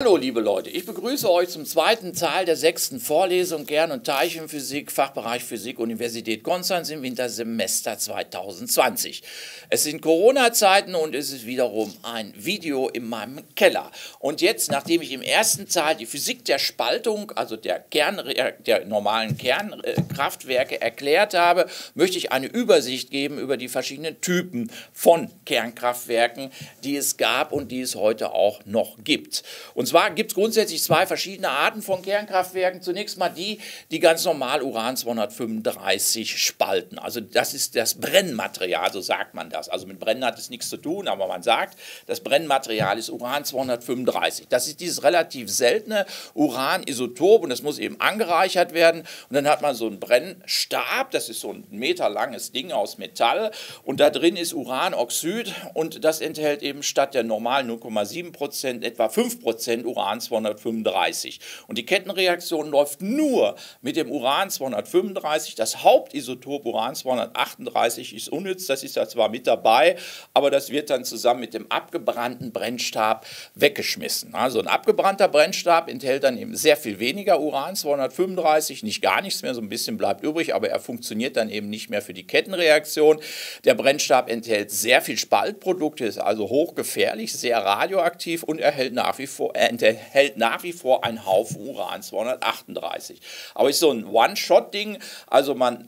Hallo liebe Leute, ich begrüße euch zum zweiten Teil der 6. Vorlesung Kern- und Teilchenphysik, Fachbereich Physik, Universität Konstanz im Wintersemester 2020. Es sind Corona-Zeiten und es ist wiederum ein Video in meinem Keller. Und jetzt, nachdem ich im ersten Teil die Physik der Spaltung, also der normalen Kernkraftwerke erklärt habe, möchte ich eine Übersicht geben über die verschiedenen Typen von Kernkraftwerken, die es gab und die es heute auch noch gibt. Und zwar gibt es grundsätzlich zwei verschiedene Arten von Kernkraftwerken. Zunächst mal die, die ganz normal Uran-235 spalten. Also das ist das Brennmaterial, so sagt man das. Also mit Brennen hat es nichts zu tun, aber man sagt, das Brennmaterial ist Uran-235. Das ist dieses relativ seltene Uranisotop und das muss eben angereichert werden. Und dann hat man so einen Brennstab, das ist so ein meterlanges Ding aus Metall und da drin ist Uranoxid und das enthält eben statt der normalen 0,7% etwa 5% Uran-235. Und die Kettenreaktion läuft nur mit dem Uran-235. Das Hauptisotop Uran-238 ist unnütz, das ist ja zwar mit dabei, aber das wird dann zusammen mit dem abgebrannten Brennstab weggeschmissen. Also ein abgebrannter Brennstab enthält dann eben sehr viel weniger Uran-235, nicht gar nichts mehr, so ein bisschen bleibt übrig, aber er funktioniert dann eben nicht mehr für die Kettenreaktion. Der Brennstab enthält sehr viel Spaltprodukte, ist also hochgefährlich, sehr radioaktiv und enthält nach wie vor einen Haufen Uran-238. Aber ist so ein One-Shot-Ding, also man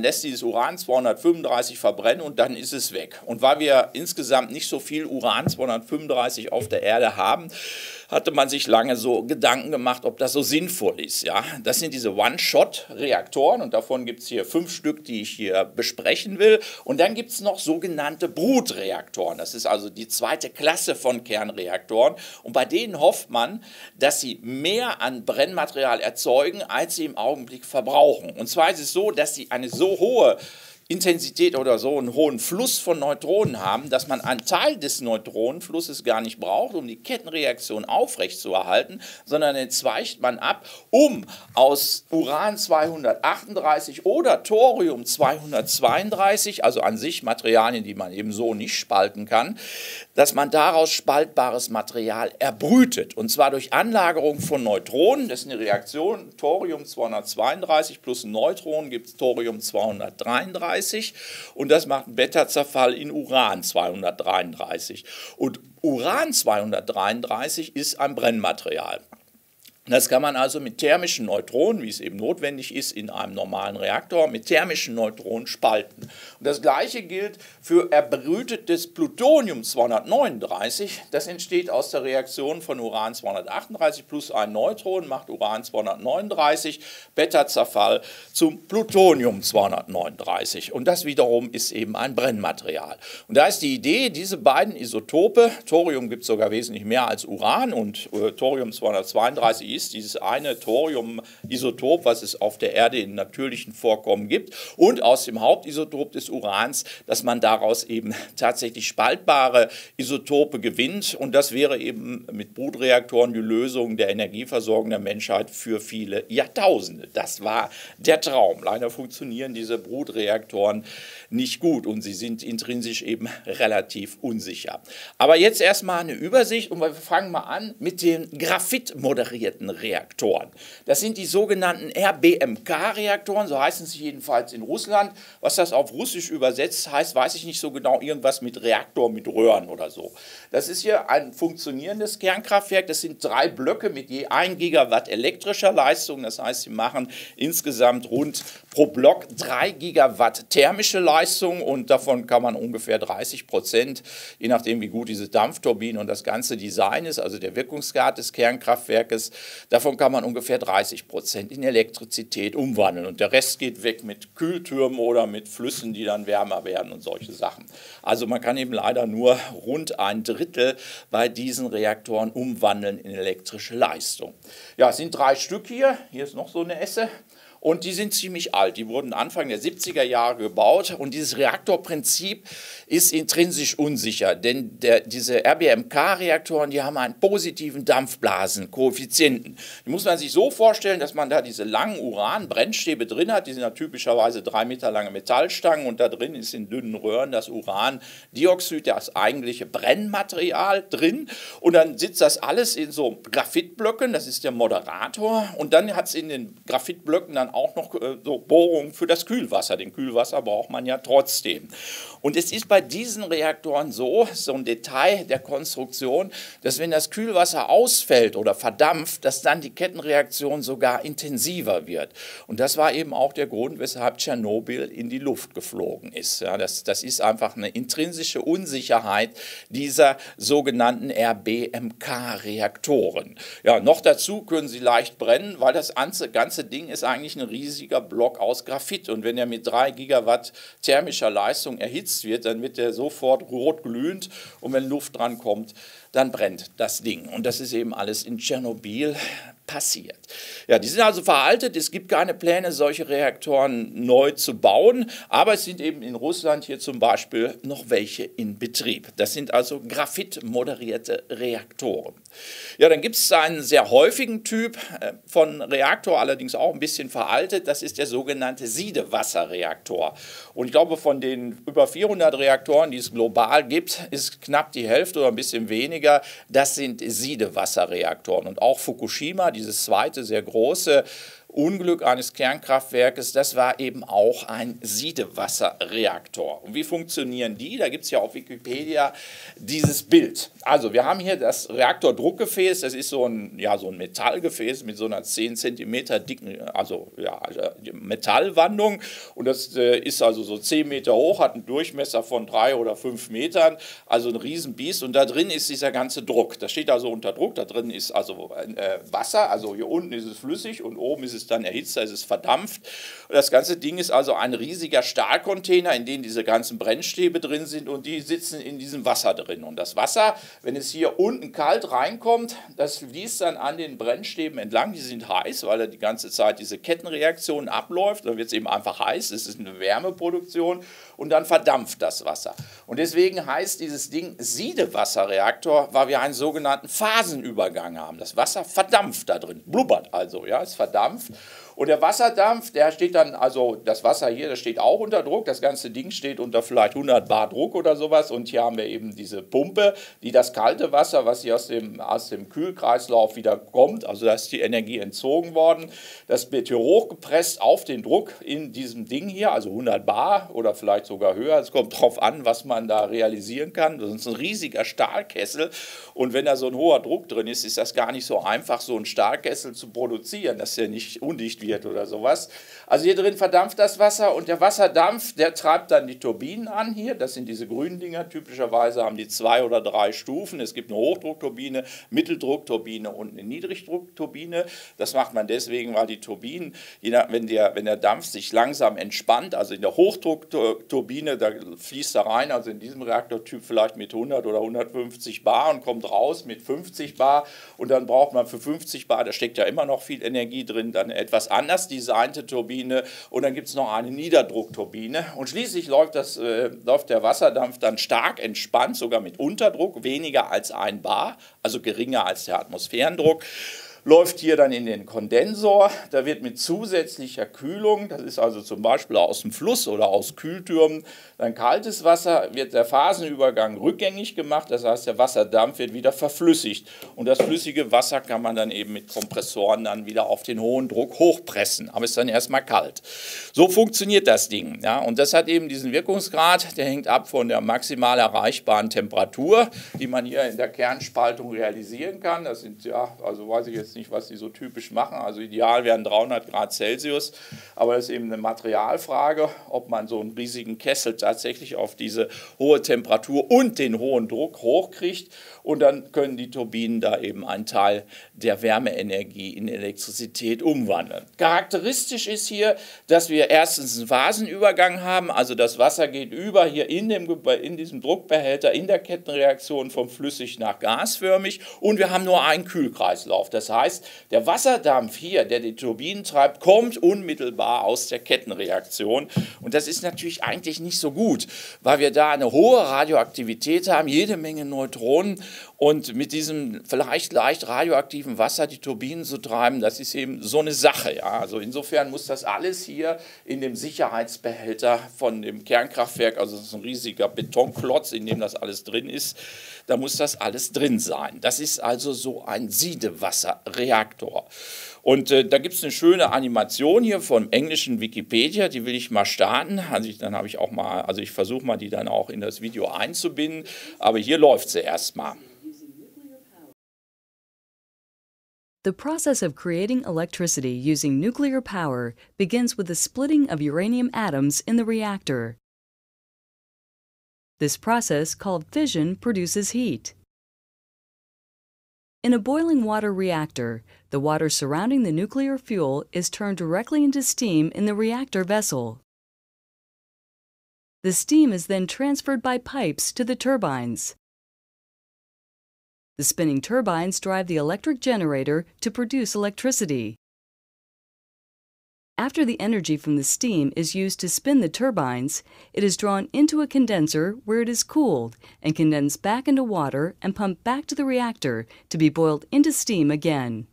lässt dieses Uran-235 verbrennen und dann ist es weg. Und weil wir insgesamt nicht so viel Uran-235 auf der Erde haben, hatte man sich lange so Gedanken gemacht, ob das so sinnvoll ist. Ja? Das sind diese One-Shot-Reaktoren und davon gibt es hier 5 Stück, die ich hier besprechen will. Und dann gibt es noch sogenannte Brutreaktoren. Das ist also die zweite Klasse von Kernreaktoren. Und bei denen hofft man, dass sie mehr an Brennmaterial erzeugen, als sie im Augenblick verbrauchen. Und zwar ist es so, dass sie eine so hohe Intensität oder so einen hohen Fluss von Neutronen haben, dass man einen Teil des Neutronenflusses gar nicht braucht, um die Kettenreaktion aufrechtzuerhalten, sondern den zweicht man ab, um aus Uran-238 oder Thorium-232, also an sich Materialien, die man eben so nicht spalten kann, dass man daraus spaltbares Material erbrütet. Und zwar durch Anlagerung von Neutronen, das ist eine Reaktion, Thorium-232 plus Neutronen gibt es Thorium-233. Und das macht einen Beta-Zerfall in Uran-233. Und Uran-233 ist ein Brennmaterial. Das kann man also mit thermischen Neutronen, wie es eben notwendig ist in einem normalen Reaktor, mit thermischen Neutronen spalten. Und das Gleiche gilt für erbrütetes Plutonium-239. Das entsteht aus der Reaktion von Uran-238 plus ein Neutron, macht Uran-239, Beta-Zerfall zum Plutonium-239. Und das wiederum ist eben ein Brennmaterial. Und da ist die Idee, diese beiden Isotope, Thorium gibt es sogar wesentlich mehr als Uran und Thorium-232 ist dieses eine Thorium-Isotop, was es auf der Erde in natürlichen Vorkommen gibt und aus dem Hauptisotop des Urans, dass man daraus eben tatsächlich spaltbare Isotope gewinnt und das wäre eben mit Brutreaktoren die Lösung der Energieversorgung der Menschheit für viele Jahrtausende. Das war der Traum. Leider funktionieren diese Brutreaktoren nicht gut und sie sind intrinsisch eben relativ unsicher. Aber jetzt erstmal eine Übersicht und wir fangen mal an mit den Graphit-moderierten Reaktoren. Das sind die sogenannten RBMK-Reaktoren, so heißen sie jedenfalls in Russland. Was das auf Russisch übersetzt heißt, weiß ich nicht so genau, irgendwas mit Reaktor, mit Röhren oder so. Das ist hier ein funktionierendes Kernkraftwerk, das sind 3 Blöcke mit je 1 Gigawatt elektrischer Leistung, das heißt, sie machen insgesamt rund pro Block 3 Gigawatt thermische Leistung und davon kann man ungefähr 30%, je nachdem wie gut diese Dampfturbine und das ganze Design ist, also der Wirkungsgrad des Kernkraftwerkes, davon kann man ungefähr 30% in Elektrizität umwandeln und der Rest geht weg mit Kühltürmen oder mit Flüssen, die dann wärmer werden und solche Sachen. Also man kann eben leider nur rund 1/3 bei diesen Reaktoren umwandeln in elektrische Leistung. Ja, es sind 3 Stück hier, hier ist noch so eine Esse. und die sind ziemlich alt. Die wurden Anfang der 70er Jahre gebaut und dieses Reaktorprinzip ist intrinsisch unsicher, denn diese RBMK-Reaktoren, die haben einen positiven Dampfblasenkoeffizienten. Die muss man sich so vorstellen, dass man da diese langen Uran-Brennstäbe drin hat, die sind ja typischerweise 3 Meter lange Metallstangen und da drin ist in dünnen Röhren das Urandioxid, das eigentliche Brennmaterial drin und dann sitzt das alles in so Graphitblöcken, das ist der Moderator und dann hat es in den Graphitblöcken dann auch noch so Bohrungen für das Kühlwasser, den Kühlwasser braucht man ja trotzdem. Und es ist bei diesen Reaktoren so ein Detail der Konstruktion, dass wenn das Kühlwasser ausfällt oder verdampft, dass dann die Kettenreaktion sogar intensiver wird. Und das war eben auch der Grund, weshalb Tschernobyl in die Luft geflogen ist. Ja, das ist einfach eine intrinsische Unsicherheit dieser sogenannten RBMK-Reaktoren. Ja, noch dazu können sie leicht brennen, weil das ganze Ding ist eigentlich ein riesiger Block aus Graphit. Und wenn er mit 3 Gigawatt thermischer Leistung erhitzt wird, dann wird der sofort rot glühend und wenn Luft dran kommt, dann brennt das Ding. Und das ist eben alles in Tschernobyl passiert. Ja, die sind also veraltet, es gibt keine Pläne, solche Reaktoren neu zu bauen, aber es sind eben in Russland hier zum Beispiel noch welche in Betrieb. Das sind also graphitmoderierte Reaktoren. Ja, dann gibt es einen sehr häufigen Typ von Reaktor, allerdings auch ein bisschen veraltet, das ist der sogenannte Siedewasserreaktor. Und ich glaube, von den über 400 Reaktoren, die es global gibt, ist knapp die Hälfte oder ein bisschen weniger, das sind Siedewasserreaktoren. Und auch Fukushima, dieses zweite sehr große Unglück eines Kernkraftwerkes, das war eben auch ein Siedewasserreaktor. Und wie funktionieren die? Da gibt es ja auf Wikipedia dieses Bild. Also wir haben hier das Reaktordruckgefäß, das ist so ein Metallgefäß mit so einer 10 cm dicken Metallwandung und das ist also so 10 Meter hoch, hat einen Durchmesser von 3 oder 5 Metern, also ein Riesenbiest und da drin ist dieser ganze Druck. Das steht also unter Druck, da drin ist also Wasser, also hier unten ist es flüssig und oben ist es dann erhitzt, da ist es verdampft. Das ganze Ding ist also ein riesiger Stahlcontainer, in dem diese ganzen Brennstäbe drin sind und die sitzen in diesem Wasser drin. Und das Wasser, wenn es hier unten kalt reinkommt, das fließt dann an den Brennstäben entlang. Die sind heiß, weil da die ganze Zeit diese Kettenreaktion abläuft. Dann wird es eben einfach heiß, es ist eine Wärmeproduktion und dann verdampft das Wasser. Und deswegen heißt dieses Ding Siedewasserreaktor, weil wir einen sogenannten Phasenübergang haben. Das Wasser verdampft da drin, blubbert also, ja, es verdampft. Und der Wasserdampf, der steht dann, also das Wasser hier, das steht auch unter Druck, das ganze Ding steht unter vielleicht 100 Bar Druck oder sowas und hier haben wir eben diese Pumpe, die das kalte Wasser, was hier aus dem Kühlkreislauf wieder kommt, also da ist die Energie entzogen worden, das wird hier hochgepresst auf den Druck in diesem Ding hier, also 100 Bar oder vielleicht sogar höher, es kommt drauf an, was man da realisieren kann, das ist ein riesiger Stahlkessel und wenn da so ein hoher Druck drin ist, ist das gar nicht so einfach, so einen Stahlkessel zu produzieren, dass der nicht undicht wird oder sowas. Also hier drin verdampft das Wasser und der Wasserdampf, der treibt dann die Turbinen an hier. Das sind diese grünen Dinger. Typischerweise haben die 2 oder 3 Stufen. Es gibt eine Hochdruckturbine, Mitteldruckturbine und eine Niedrigdruckturbine. Das macht man deswegen, weil die Turbinen, wenn der Dampf sich langsam entspannt, also in der Hochdruckturbine, da fließt da rein, also in diesem Reaktortyp vielleicht mit 100 oder 150 Bar und kommt raus mit 50 Bar und dann braucht man für 50 Bar, da steckt ja immer noch viel Energie drin, dann etwas anders designte Turbine und dann gibt es noch eine Niederdruckturbine und schließlich läuft der Wasserdampf dann stark entspannt, sogar mit Unterdruck, weniger als 1 bar, also geringer als der Atmosphärendruck. Läuft hier dann in den Kondensor, da wird mit zusätzlicher Kühlung, das ist also zum Beispiel aus dem Fluss oder aus Kühltürmen, dann kaltes Wasser, wird der Phasenübergang rückgängig gemacht, das heißt der Wasserdampf wird wieder verflüssigt und das flüssige Wasser kann man dann eben mit Kompressoren dann wieder auf den hohen Druck hochpressen, aber ist dann erstmal kalt. So funktioniert das Ding, ja, und das hat eben diesen Wirkungsgrad, der hängt ab von der maximal erreichbaren Temperatur, die man hier in der Kernspaltung realisieren kann, das sind ja, also weiß ich jetzt nicht, was die so typisch machen. Also ideal wären 300 Grad Celsius, aber das ist eben eine Materialfrage, ob man so einen riesigen Kessel tatsächlich auf diese hohe Temperatur und den hohen Druck hochkriegt und dann können die Turbinen da eben einen Teil der Wärmeenergie in Elektrizität umwandeln. Charakteristisch ist hier, dass wir erstens einen Phasenübergang haben, also das Wasser geht über hier in diesem Druckbehälter in der Kettenreaktion vom flüssig nach gasförmig und wir haben nur einen Kühlkreislauf, das heißt, heißt, der Wasserdampf hier, der die Turbinen treibt, kommt unmittelbar aus der Kettenreaktion. Und das ist natürlich eigentlich nicht so gut, weil wir da eine hohe Radioaktivität haben, jede Menge Neutronen. Und mit diesem vielleicht leicht radioaktiven Wasser die Turbinen zu treiben, das ist eben so eine Sache. Ja. Also insofern muss das alles hier in dem Sicherheitsbehälter von dem Kernkraftwerk, also das ist ein riesiger Betonklotz, in dem das alles drin ist, da muss das alles drin sein. Das ist also so ein Siedewasserreaktor. Und da gibt es eine schöne Animation hier vom englischen Wikipedia, die will ich mal starten. Also ich versuche mal, die dann auch in das Video einzubinden, aber hier läuft sie erstmal. The process of creating electricity using nuclear power begins with the splitting of uranium atoms in the reactor. This process, called fission, produces heat. In a boiling water reactor, the water surrounding the nuclear fuel is turned directly into steam in the reactor vessel. The steam is then transferred by pipes to the turbines. The spinning turbines drive the electric generator to produce electricity. After the energy from the steam is used to spin the turbines, it is drawn into a condenser where it is cooled and condensed back into water and pumped back to the reactor to be boiled into steam again.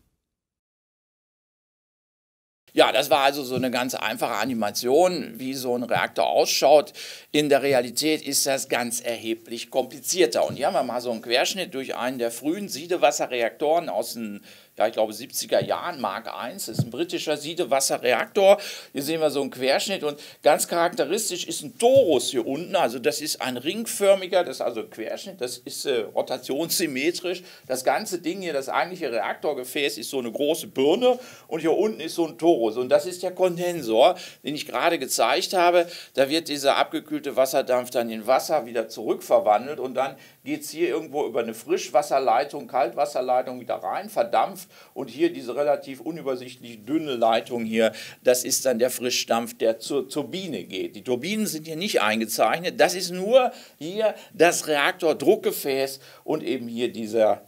Ja, das war also so eine ganz einfache Animation, wie so ein Reaktor ausschaut. In der Realität ist das ganz erheblich komplizierter. Und hier haben wir mal so einen Querschnitt durch einen der frühen Siedewasserreaktoren aus den, ja, ich glaube 70er Jahren, Mark I, das ist ein britischer Siedewasserreaktor. Hier sehen wir so einen Querschnitt und ganz charakteristisch ist ein Torus hier unten, also das ist ein ringförmiger, das ist also ein Querschnitt, das ist rotationssymmetrisch. Das ganze Ding hier, das eigentliche Reaktorgefäß ist so eine große Birne und hier unten ist so ein Torus und das ist der Kondensor, den ich gerade gezeigt habe. Da wird dieser abgekühlte Wasserdampf dann in Wasser wieder zurückverwandelt und dann geht es hier irgendwo über eine Frischwasserleitung, Kaltwasserleitung wieder rein, verdampft. Und hier diese relativ unübersichtlich dünne Leitung hier, das ist dann der Frischdampf, der zur Turbine geht. Die Turbinen sind hier nicht eingezeichnet, das ist nur hier das Reaktordruckgefäß und eben hier dieser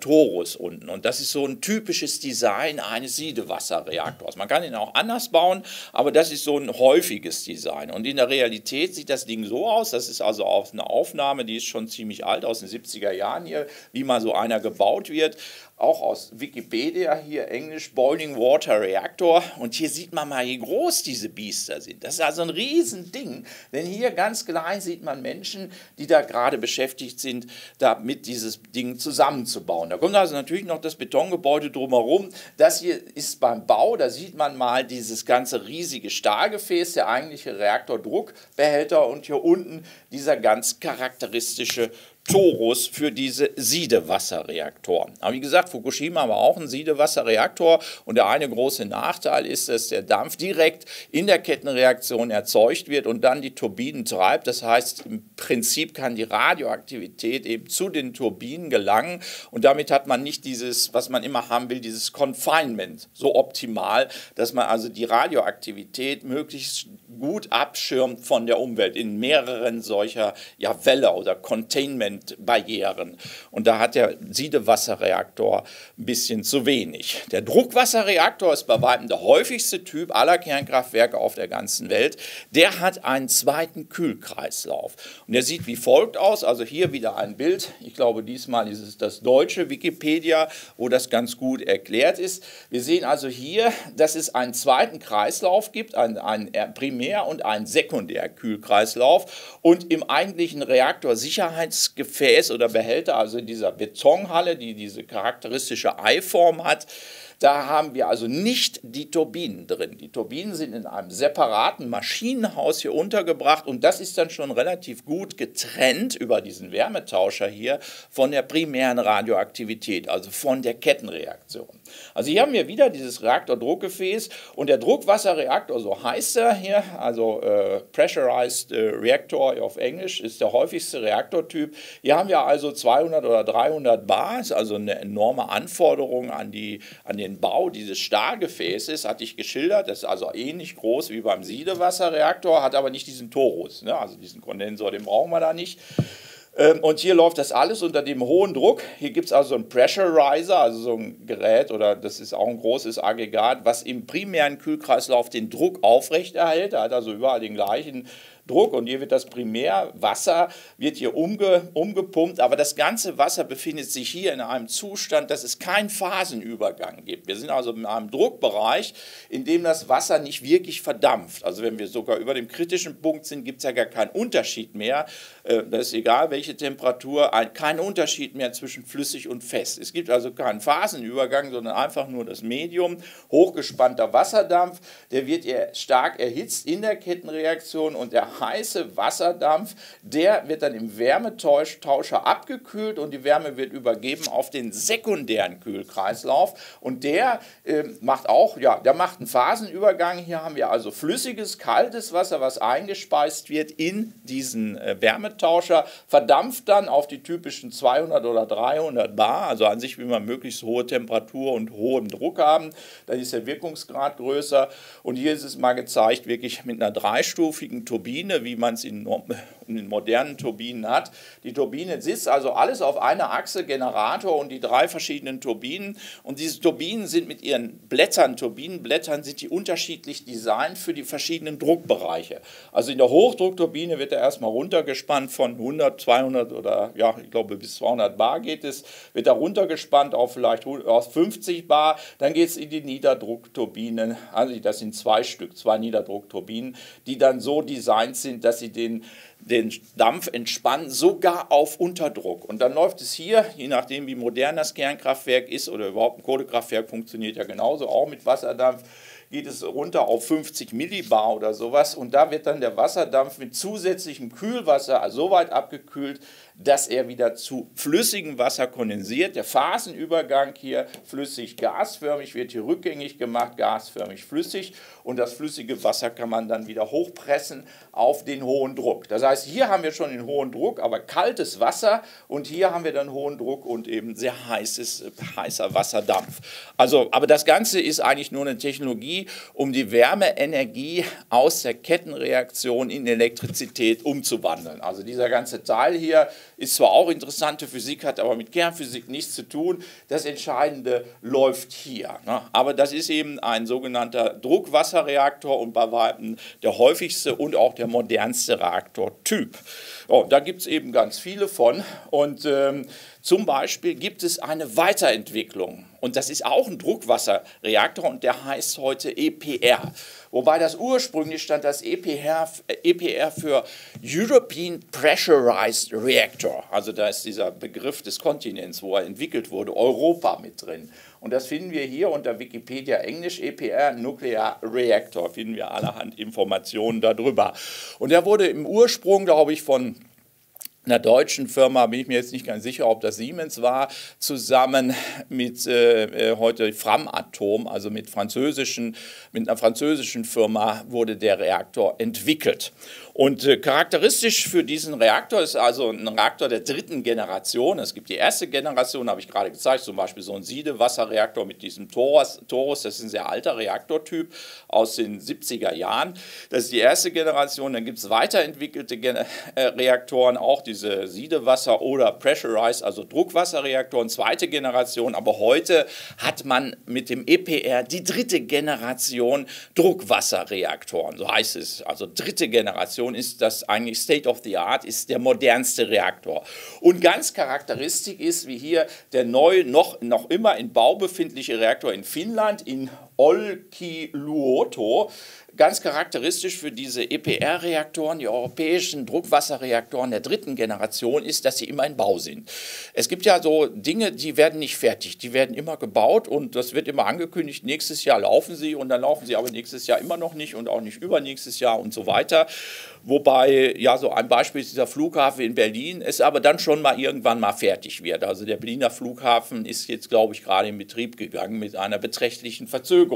Torus unten. Und das ist so ein typisches Design eines Siedewasserreaktors. Man kann ihn auch anders bauen, aber das ist so ein häufiges Design. Und in der Realität sieht das Ding so aus, das ist also auch eine Aufnahme, die ist schon ziemlich alt, aus den 70er Jahren hier, wie mal so einer gebaut wird, auch aus Wikipedia hier, Englisch, Boiling Water Reactor. Und hier sieht man mal, wie groß diese Biester sind. Das ist also ein Riesending, denn hier ganz klein sieht man Menschen, die da gerade beschäftigt sind, damit dieses Ding zusammenzubauen. Da kommt also natürlich noch das Betongebäude drumherum. Das hier ist beim Bau, da sieht man mal dieses ganze riesige Stahlgefäß, der eigentliche Reaktordruckbehälter und hier unten dieser ganz charakteristische Torus für diese Siedewasserreaktoren. Aber wie gesagt, Fukushima war auch ein Siedewasserreaktor und der eine große Nachteil ist, dass der Dampf direkt in der Kettenreaktion erzeugt wird und dann die Turbinen treibt. Das heißt, im Prinzip kann die Radioaktivität eben zu den Turbinen gelangen und damit hat man nicht dieses, was man immer haben will, dieses Confinement so optimal, dass man also die Radioaktivität möglichst gut abschirmt von der Umwelt in mehreren solcher, ja, Welle oder Containment Barrieren. Und da hat der Siedewasserreaktor ein bisschen zu wenig. Der Druckwasserreaktor ist bei weitem der häufigste Typ aller Kernkraftwerke auf der ganzen Welt. Der hat einen zweiten Kühlkreislauf. Und der sieht wie folgt aus. Also hier wieder ein Bild. Ich glaube, diesmal ist es das deutsche Wikipedia, wo das ganz gut erklärt ist. Wir sehen also hier, dass es einen zweiten Kreislauf gibt, einen Primär- und einen Sekundärkühlkreislauf. Und im eigentlichen Reaktorsicherheitsgefäß oder Behälter, also dieser Betonhalle, die diese charakteristische Eiform hat, da haben wir also nicht die Turbinen drin. Die Turbinen sind in einem separaten Maschinenhaus hier untergebracht und das ist dann schon relativ gut getrennt über diesen Wärmetauscher hier von der primären Radioaktivität, also von der Kettenreaktion. Also hier haben wir wieder dieses Reaktordruckgefäß und der Druckwasserreaktor, so heißt er hier, also Pressurized Reactor auf Englisch, ist der häufigste Reaktortyp. Hier haben wir also 200 oder 300 Bar, ist also eine enorme Anforderung an den Bau dieses Stahlgefäßes, hatte ich geschildert, das ist also ähnlich groß wie beim Siedewasserreaktor, hat aber nicht diesen Torus, ne? Also diesen Kondensor, den brauchen wir da nicht. Und hier läuft das alles unter dem hohen Druck. Hier gibt es also einen Pressurizer, also so ein Gerät, oder das ist auch ein großes Aggregat, was im primären Kühlkreislauf den Druck aufrechterhält. Er hat also überall den gleichen Druck und hier wird das Primärwasser wird hier umgepumpt, aber das ganze Wasser befindet sich hier in einem Zustand, dass es keinen Phasenübergang gibt. Wir sind also in einem Druckbereich, in dem das Wasser nicht wirklich verdampft. Also wenn wir sogar über dem kritischen Punkt sind, gibt es ja gar keinen Unterschied mehr. Das ist egal, welche Temperatur, kein Unterschied mehr zwischen flüssig und fest. Es gibt also keinen Phasenübergang, sondern einfach nur das Medium, hochgespannter Wasserdampf, der wird stark erhitzt in der Kettenreaktion und der heiße Wasserdampf, der wird dann im Wärmetauscher abgekühlt und die Wärme wird übergeben auf den sekundären Kühlkreislauf und der macht auch, ja, der macht einen Phasenübergang. Hier haben wir also flüssiges, kaltes Wasser, was eingespeist wird in diesen Wärmetauscher, verdampft dann auf die typischen 200 oder 300 Bar, also an sich will man möglichst hohe Temperatur und hohen Druck haben, dann ist der Wirkungsgrad größer und hier ist es mal gezeigt, wirklich mit einer dreistufigen Turbine, wie man es in modernen Turbinen hat. Die Turbine sitzt also alles auf einer Achse, Generator und die drei verschiedenen Turbinen. Und diese Turbinen sind mit ihren Blättern, Turbinenblättern, sind die unterschiedlich designt für die verschiedenen Druckbereiche. Also in der Hochdruckturbine wird er erstmal runtergespannt von 100, 200 oder ja, ich glaube bis 200 Bar geht es, wird er runtergespannt auf vielleicht 50 Bar. Dann geht es in die Niederdruckturbinen, also das sind zwei Stück, zwei Niederdruckturbinen, die dann so designt sind, dass sie den Dampf entspannen, sogar auf Unterdruck. Und dann läuft es hier, je nachdem wie modern das Kernkraftwerk ist oder überhaupt ein Kohlekraftwerk funktioniert ja genauso, auch mit Wasserdampf, geht es runter auf 50 Millibar oder sowas und da wird dann der Wasserdampf mit zusätzlichem Kühlwasser so weit abgekühlt, dass er wieder zu flüssigem Wasser kondensiert. Der Phasenübergang hier flüssig-gasförmig wird hier rückgängig gemacht, gasförmig-flüssig und das flüssige Wasser kann man dann wieder hochpressen auf den hohen Druck. Das heißt, hier haben wir schon den hohen Druck, aber kaltes Wasser und hier haben wir dann hohen Druck und eben sehr heißer Wasserdampf. Also, aber das Ganze ist eigentlich nur eine Technologie, um die Wärmeenergie aus der Kettenreaktion in Elektrizität umzuwandeln. Also dieser ganze Teil hier ist zwar auch interessante Physik, hat aber mit Kernphysik nichts zu tun. Das Entscheidende läuft hier. Aber das ist eben ein sogenannter Druckwasserreaktor und bei weitem der häufigste und auch der modernste Reaktortyp. Oh, da gibt es eben ganz viele von und zum Beispiel gibt es eine Weiterentwicklung und das ist auch ein Druckwasserreaktor und der heißt heute EPR. Wobei das ursprünglich stand das EPR für European Pressurized Reactor. Also da ist dieser Begriff des Kontinents, wo er entwickelt wurde, Europa mit drin. Und das finden wir hier unter Wikipedia Englisch, EPR, Nuclear Reactor, finden wir allerhand Informationen darüber. Und der wurde im Ursprung, glaube ich, von einer deutschen Firma, bin ich mir jetzt nicht ganz sicher, ob das Siemens war, zusammen mit heute Framatome, also mit einer französischen Firma wurde der Reaktor entwickelt. Und charakteristisch für diesen Reaktor ist also ein Reaktor der dritten Generation. Es gibt die erste Generation, habe ich gerade gezeigt, zum Beispiel so ein Siedewasserreaktor mit diesem Torus, das ist ein sehr alter Reaktortyp aus den 70er Jahren. Das ist die erste Generation, dann gibt es weiterentwickelte Reaktoren, auch diese Siedewasser- oder Pressurized, also Druckwasserreaktoren, zweite Generation. Aber heute hat man mit dem EPR die dritte Generation Druckwasserreaktoren, so heißt es, also dritte Generation. Ist das eigentlich State of the Art, ist der modernste Reaktor. Und ganz charakteristisch ist, wie hier der neue, noch immer in Bau befindliche Reaktor in Finnland, in Olkiluoto, ganz charakteristisch für diese EPR-Reaktoren, die europäischen Druckwasserreaktoren der dritten Generation ist, dass sie immer in Bau sind. Es gibt ja so Dinge, die werden nicht fertig, die werden immer gebaut und das wird immer angekündigt, nächstes Jahr laufen sie und dann laufen sie aber nächstes Jahr immer noch nicht und auch nicht übernächstes Jahr und so weiter. Wobei, ja, so ein Beispiel ist dieser Flughafen in Berlin, ist aber dann schon mal irgendwann mal fertig wird. Also der Berliner Flughafen ist jetzt, glaube ich, gerade in Betrieb gegangen mit einer beträchtlichen Verzögerung.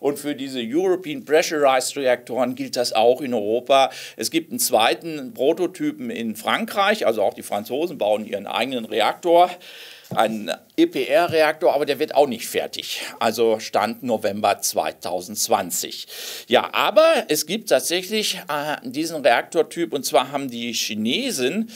Und für diese European Pressurized Reaktoren gilt das auch in Europa. Es gibt einen zweiten Prototypen in Frankreich, also auch die Franzosen bauen ihren eigenen Reaktor. Ein EPR-Reaktor, aber der wird auch nicht fertig. Also Stand November 2020. Ja, aber es gibt tatsächlich diesen Reaktortyp, und zwar haben die Chinesen,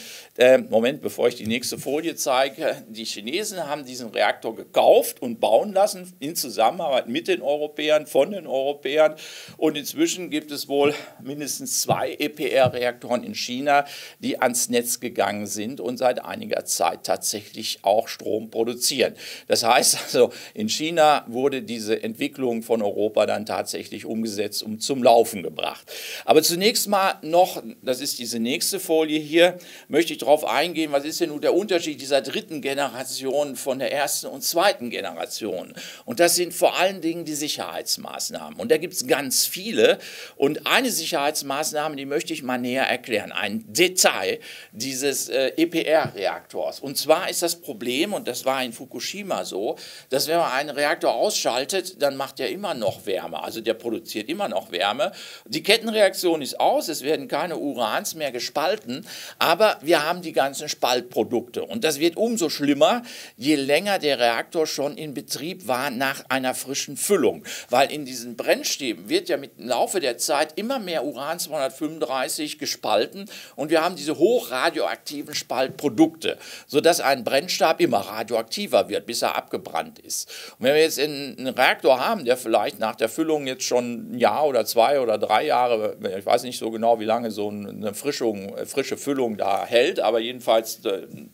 Moment, bevor ich die nächste Folie zeige, die Chinesen haben diesen Reaktor gekauft und bauen lassen in Zusammenarbeit mit den Europäern, von den Europäern, und inzwischen gibt es wohl mindestens 2 EPR-Reaktoren in China, die ans Netz gegangen sind und seit einiger Zeit tatsächlich auch Strom produzieren. Das heißt also, in China wurde diese Entwicklung von Europa dann tatsächlich umgesetzt und zum Laufen gebracht. Aber zunächst mal noch, das ist diese nächste Folie hier, möchte ich darauf eingehen, was ist denn nun der Unterschied dieser dritten Generation von der ersten und zweiten Generation? Und das sind vor allen Dingen die Sicherheitsmaßnahmen. Und da gibt es ganz viele. Und eine Sicherheitsmaßnahme, die möchte ich mal näher erklären, ein Detail dieses EPR-Reaktors. Und zwar ist das Problem, und das war in Fukushima so, dass wenn man einen Reaktor ausschaltet, dann macht er immer noch Wärme. Also der produziert immer noch Wärme. Die Kettenreaktion ist aus, es werden keine Urans mehr gespalten, aber wir haben die ganzen Spaltprodukte. Und das wird umso schlimmer, je länger der Reaktor schon in Betrieb war nach einer frischen Füllung. Weil in diesen Brennstäben wird ja mit dem Laufe der Zeit immer mehr Uran-235 gespalten und wir haben diese hochradioaktiven Spaltprodukte, sodass ein Brennstab immer radioaktiver wird, bis er abgebrannt ist. Und wenn wir jetzt einen Reaktor haben, der vielleicht nach der Füllung jetzt schon ein Jahr oder 2 oder 3 Jahre, ich weiß nicht so genau, wie lange so eine frische Füllung da hält, aber jedenfalls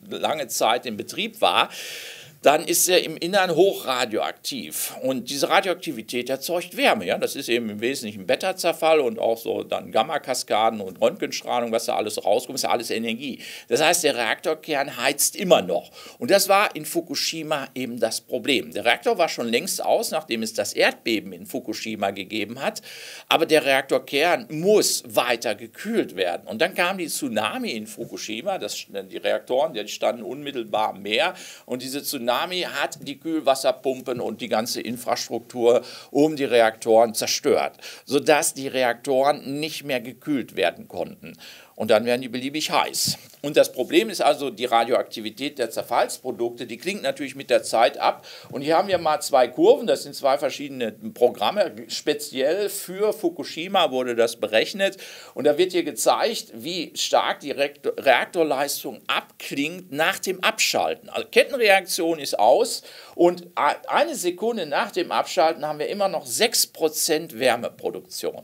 lange Zeit in Betrieb war, dann ist er im Innern hochradioaktiv. Und diese Radioaktivität erzeugt Wärme. Ja? Das ist eben im Wesentlichen Beta-Zerfall und auch so dann Gamma-Kaskaden und Röntgenstrahlung, was da alles rauskommt, ist ja alles Energie. Das heißt, der Reaktorkern heizt immer noch. Und das war in Fukushima eben das Problem. Der Reaktor war schon längst aus, nachdem es das Erdbeben in Fukushima gegeben hat. Aber der Reaktorkern muss weiter gekühlt werden. Und dann kam die Tsunami in Fukushima. Die Reaktoren, die standen unmittelbar am Meer. Und diese Tsunami hat die Kühlwasserpumpen und die ganze Infrastruktur um die Reaktoren zerstört, sodass die Reaktoren nicht mehr gekühlt werden konnten. Und dann werden die beliebig heiß. Und das Problem ist also die Radioaktivität der Zerfallsprodukte, die klingt natürlich mit der Zeit ab. Und hier haben wir mal 2 Kurven, das sind 2 verschiedene Programme. Speziell für Fukushima wurde das berechnet. Und da wird hier gezeigt, wie stark die Reaktorleistung abklingt nach dem Abschalten. Also Kettenreaktion ist aus und eine Sekunde nach dem Abschalten haben wir immer noch 6% Wärmeproduktion.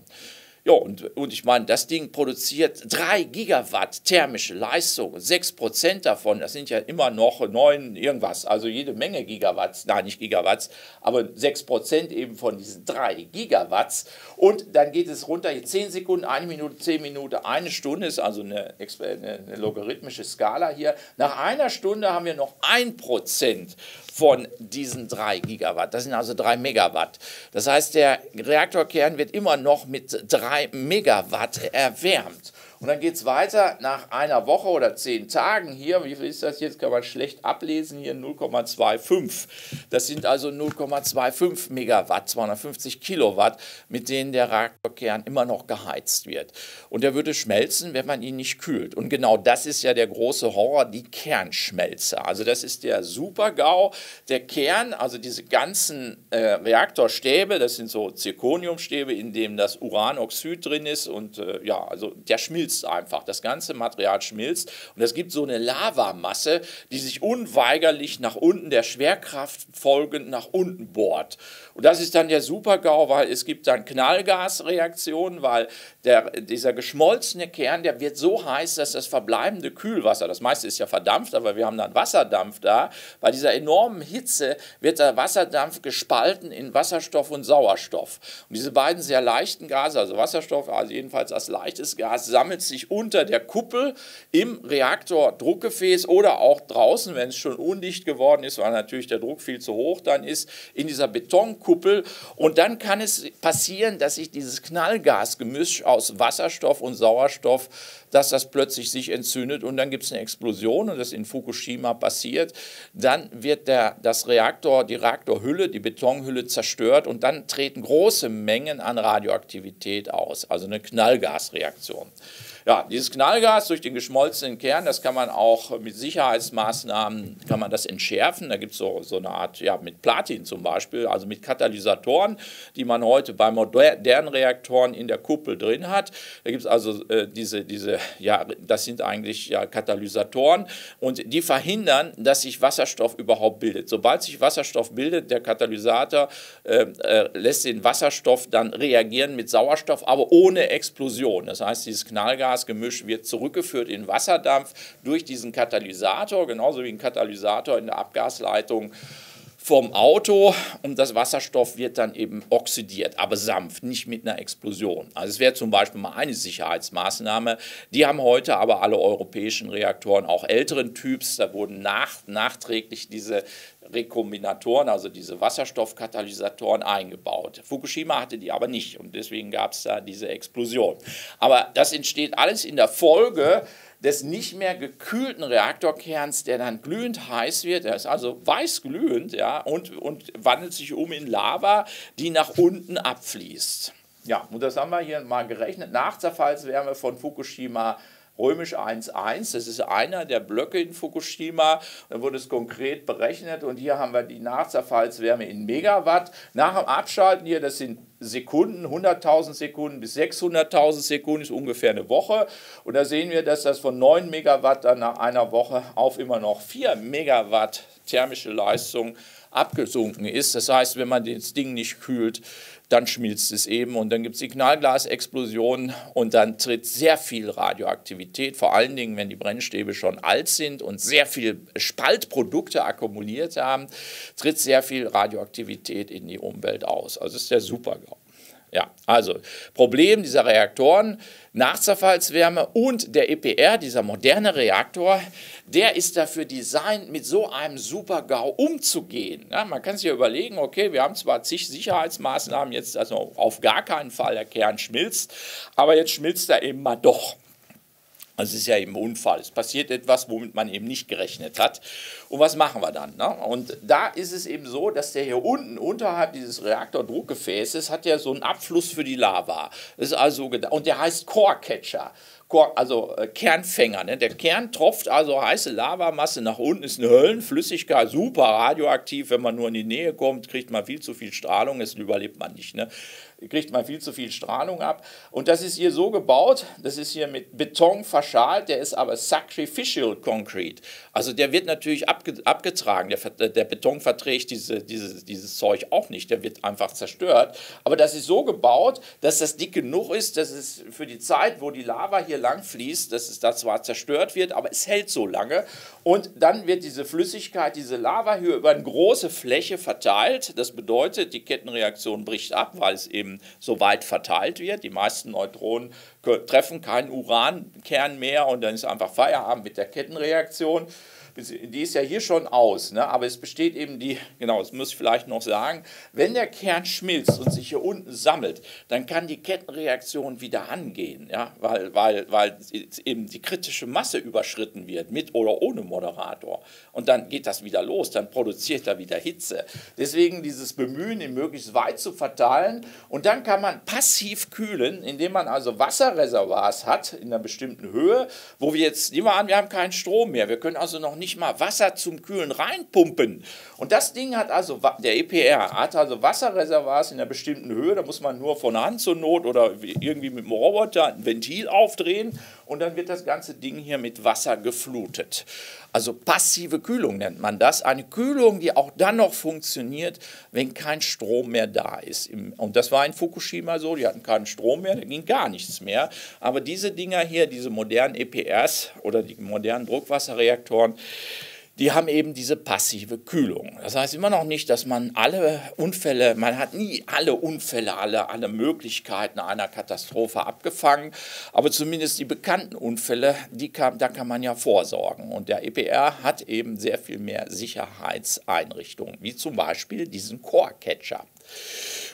Ja, und ich meine, das Ding produziert 3 Gigawatt thermische Leistung. 6% davon, das sind ja immer noch 9 irgendwas, also jede Menge Gigawatts, nein, nicht Gigawatts, aber 6% eben von diesen 3 Gigawatts. Und dann geht es runter, 10 Sekunden, 1 Minute, 10 Minuten, 1 Stunde, ist also eine logarithmische Skala hier. Nach einer Stunde haben wir noch 1% von diesen 3 Gigawatt. Das sind also 3 Megawatt. Das heißt, der Reaktorkern wird immer noch mit 3 Megawatt erwärmt. Und dann geht es weiter nach einer Woche oder 10 Tagen hier. Wie viel ist das jetzt? Kann man schlecht ablesen. Hier 0,25. Das sind also 0,25 Megawatt, 250 Kilowatt, mit denen der Reaktorkern immer noch geheizt wird. Und der würde schmelzen, wenn man ihn nicht kühlt. Und genau das ist ja der große Horror, die Kernschmelze. Also das ist der Super-GAU. Der Kern, also diese ganzen Reaktorstäbe, das sind so Zirconiumstäbe, in denen das Uranoxid drin ist. Und ja, also der schmilzt einfach. Das ganze Material schmilzt und es gibt so eine Lavamasse, die sich unweigerlich nach unten, der Schwerkraft folgend, nach unten bohrt. Und das ist dann der Super-GAU, weil es gibt dann Knallgasreaktionen, weil dieser geschmolzene Kern, der wird so heiß, dass das verbleibende Kühlwasser, das meiste ist ja verdampft, aber wir haben dann Wasserdampf da, bei dieser enormen Hitze wird der Wasserdampf gespalten in Wasserstoff und Sauerstoff. Und diese beiden sehr leichten Gase, also Wasserstoff, also jedenfalls als leichtes Gas, sammelt sich unter der Kuppel im Reaktordruckgefäß oder auch draußen, wenn es schon undicht geworden ist, weil natürlich der Druck viel zu hoch dann ist, in dieser Betonkuppel. Und dann kann es passieren, dass sich dieses Knallgasgemisch aus Wasserstoff und Sauerstoff, dass das plötzlich sich entzündet und dann gibt es eine Explosion und das in Fukushima passiert. Dann wird die Reaktorhülle, die Betonhülle zerstört und dann treten große Mengen an Radioaktivität aus, also eine Knallgasreaktion. Ja, dieses Knallgas durch den geschmolzenen Kern, das kann man auch mit Sicherheitsmaßnahmen, kann man das entschärfen. Da gibt es so eine Art, ja, mit Platin zum Beispiel, also mit Katalysatoren, die man heute bei modernen Reaktoren in der Kuppel drin hat. Da gibt es also ja, das sind eigentlich ja Katalysatoren und die verhindern, dass sich Wasserstoff überhaupt bildet. Sobald sich Wasserstoff bildet, der Katalysator lässt den Wasserstoff dann reagieren mit Sauerstoff, aber ohne Explosion. Das heißt, dieses Knallgasgemisch wird zurückgeführt in Wasserdampf durch diesen Katalysator, genauso wie ein Katalysator in der Abgasleitung vom Auto, und das Wasserstoff wird dann eben oxidiert, aber sanft, nicht mit einer Explosion. Also es wäre zum Beispiel mal eine Sicherheitsmaßnahme. Die haben heute aber alle europäischen Reaktoren, auch älteren Typs, da wurden nachträglich diese Rekombinatoren, also diese Wasserstoffkatalysatoren eingebaut. Fukushima hatte die aber nicht und deswegen gab es da diese Explosion. Aber das entsteht alles in der Folge des nicht mehr gekühlten Reaktorkerns, der dann glühend heiß wird, der ist also weißglühend, ja, und wandelt sich um in Lava, die nach unten abfließt. Ja, und das haben wir hier mal gerechnet. Nachzerfallswärme von Fukushima Römisch 1,1, das ist einer der Blöcke in Fukushima, dann wurde es konkret berechnet und hier haben wir die Nachzerfallswärme in Megawatt. Nach dem Abschalten hier, das sind Sekunden, 100.000 Sekunden bis 600.000 Sekunden, ist ungefähr eine Woche, und da sehen wir, dass das von 9 Megawatt dann nach einer Woche auf immer noch 4 Megawatt thermische Leistung abgesunken ist. Das heißt, wenn man das Ding nicht kühlt, dann schmilzt es eben und dann gibt es Signalglasexplosionen und dann tritt sehr viel Radioaktivität, vor allen Dingen, wenn die Brennstäbe schon alt sind und sehr viel Spaltprodukte akkumuliert haben, tritt sehr viel Radioaktivität in die Umwelt aus. Also ist der Super-GAU. Ja, also Problem dieser Reaktoren, Nachzerfallswärme, und der EPR, dieser moderne Reaktor, der ist dafür designt, mit so einem Super-GAU umzugehen. Ja, man kann sich ja überlegen, okay, wir haben zwar zig Sicherheitsmaßnahmen, jetzt also auf gar keinen Fall der Kern schmilzt, aber jetzt schmilzt er eben mal doch. Also es ist ja eben ein Unfall, es passiert etwas, womit man eben nicht gerechnet hat. Und was machen wir dann? Ne? Und da ist es eben so, dass der hier unten, unterhalb dieses Reaktordruckgefäßes, hat ja so einen Abfluss für die Lava. Das ist also, und der heißt Core-Catcher. Also Kernfänger, ne? Der Kern tropft also heiße Lavamasse nach unten, ist eine Höllenflüssigkeit, super radioaktiv, wenn man nur in die Nähe kommt, kriegt man viel zu viel Strahlung, das überlebt man nicht, ne? Kriegt man viel zu viel Strahlung ab, und das ist hier so gebaut, das ist hier mit Beton verschalt, der ist aber sacrificial concrete, also der wird natürlich abgetragen, der Beton verträgt dieses Zeug auch nicht, der wird einfach zerstört, aber das ist so gebaut, dass das dick genug ist, dass es für die Zeit, wo die Lava hier lang fließt, dass es da zwar zerstört wird, aber es hält so lange, und dann wird diese Flüssigkeit, diese Lava hier über eine große Fläche verteilt. Das bedeutet, die Kettenreaktion bricht ab, weil es eben so weit verteilt wird. Die meisten Neutronen treffen keinen Urankern mehr und dann ist einfach Feierabend mit der Kettenreaktion. Die ist ja hier schon aus, ne? Aber es besteht eben die, genau, das muss ich vielleicht noch sagen, wenn der Kern schmilzt und sich hier unten sammelt, dann kann die Kettenreaktion wieder angehen, ja? weil eben die kritische Masse überschritten wird, mit oder ohne Moderator. Und dann geht das wieder los, dann produziert er wieder Hitze. Deswegen dieses Bemühen, ihn möglichst weit zu verteilen, und dann kann man passiv kühlen, indem man also Wasserreservoirs hat in einer bestimmten Höhe, wo wir jetzt, nehmen wir an, wir haben keinen Strom mehr, wir können also noch nicht mal Wasser zum Kühlen reinpumpen. Und das Ding hat also, der EPR hat also Wasserreservoirs in einer bestimmten Höhe, da muss man nur von Hand zur Not oder irgendwie mit dem Roboter ein Ventil aufdrehen und dann wird das ganze Ding hier mit Wasser geflutet. Also passive Kühlung nennt man das. Eine Kühlung, die auch dann noch funktioniert, wenn kein Strom mehr da ist. Und das war in Fukushima so, die hatten keinen Strom mehr, da ging gar nichts mehr. Aber diese Dinger hier, diese modernen EPRs oder die modernen Druckwasserreaktoren, die haben eben diese passive Kühlung. Das heißt immer noch nicht, dass man alle Unfälle, man hat nie alle Unfälle, alle Möglichkeiten einer Katastrophe abgefangen, aber zumindest die bekannten Unfälle, da kann man ja vorsorgen. Und der EPR hat eben sehr viel mehr Sicherheitseinrichtungen, wie zum Beispiel diesen Core-Catcher.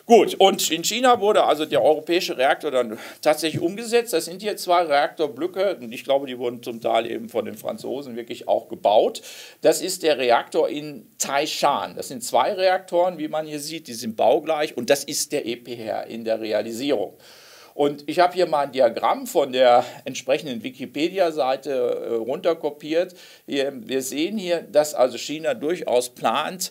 Gut, und in China wurde also der europäische Reaktor dann tatsächlich umgesetzt. Das sind hier zwei Reaktorblöcke und ich glaube, die wurden zum Teil eben von den Franzosen wirklich auch gebaut. Das ist der Reaktor in Taishan. Das sind zwei Reaktoren, wie man hier sieht, die sind baugleich, und das ist der EPR in der Realisierung. Und ich habe hier mal ein Diagramm von der entsprechenden Wikipedia-Seite runterkopiert. Wir sehen hier, dass also China durchaus plant,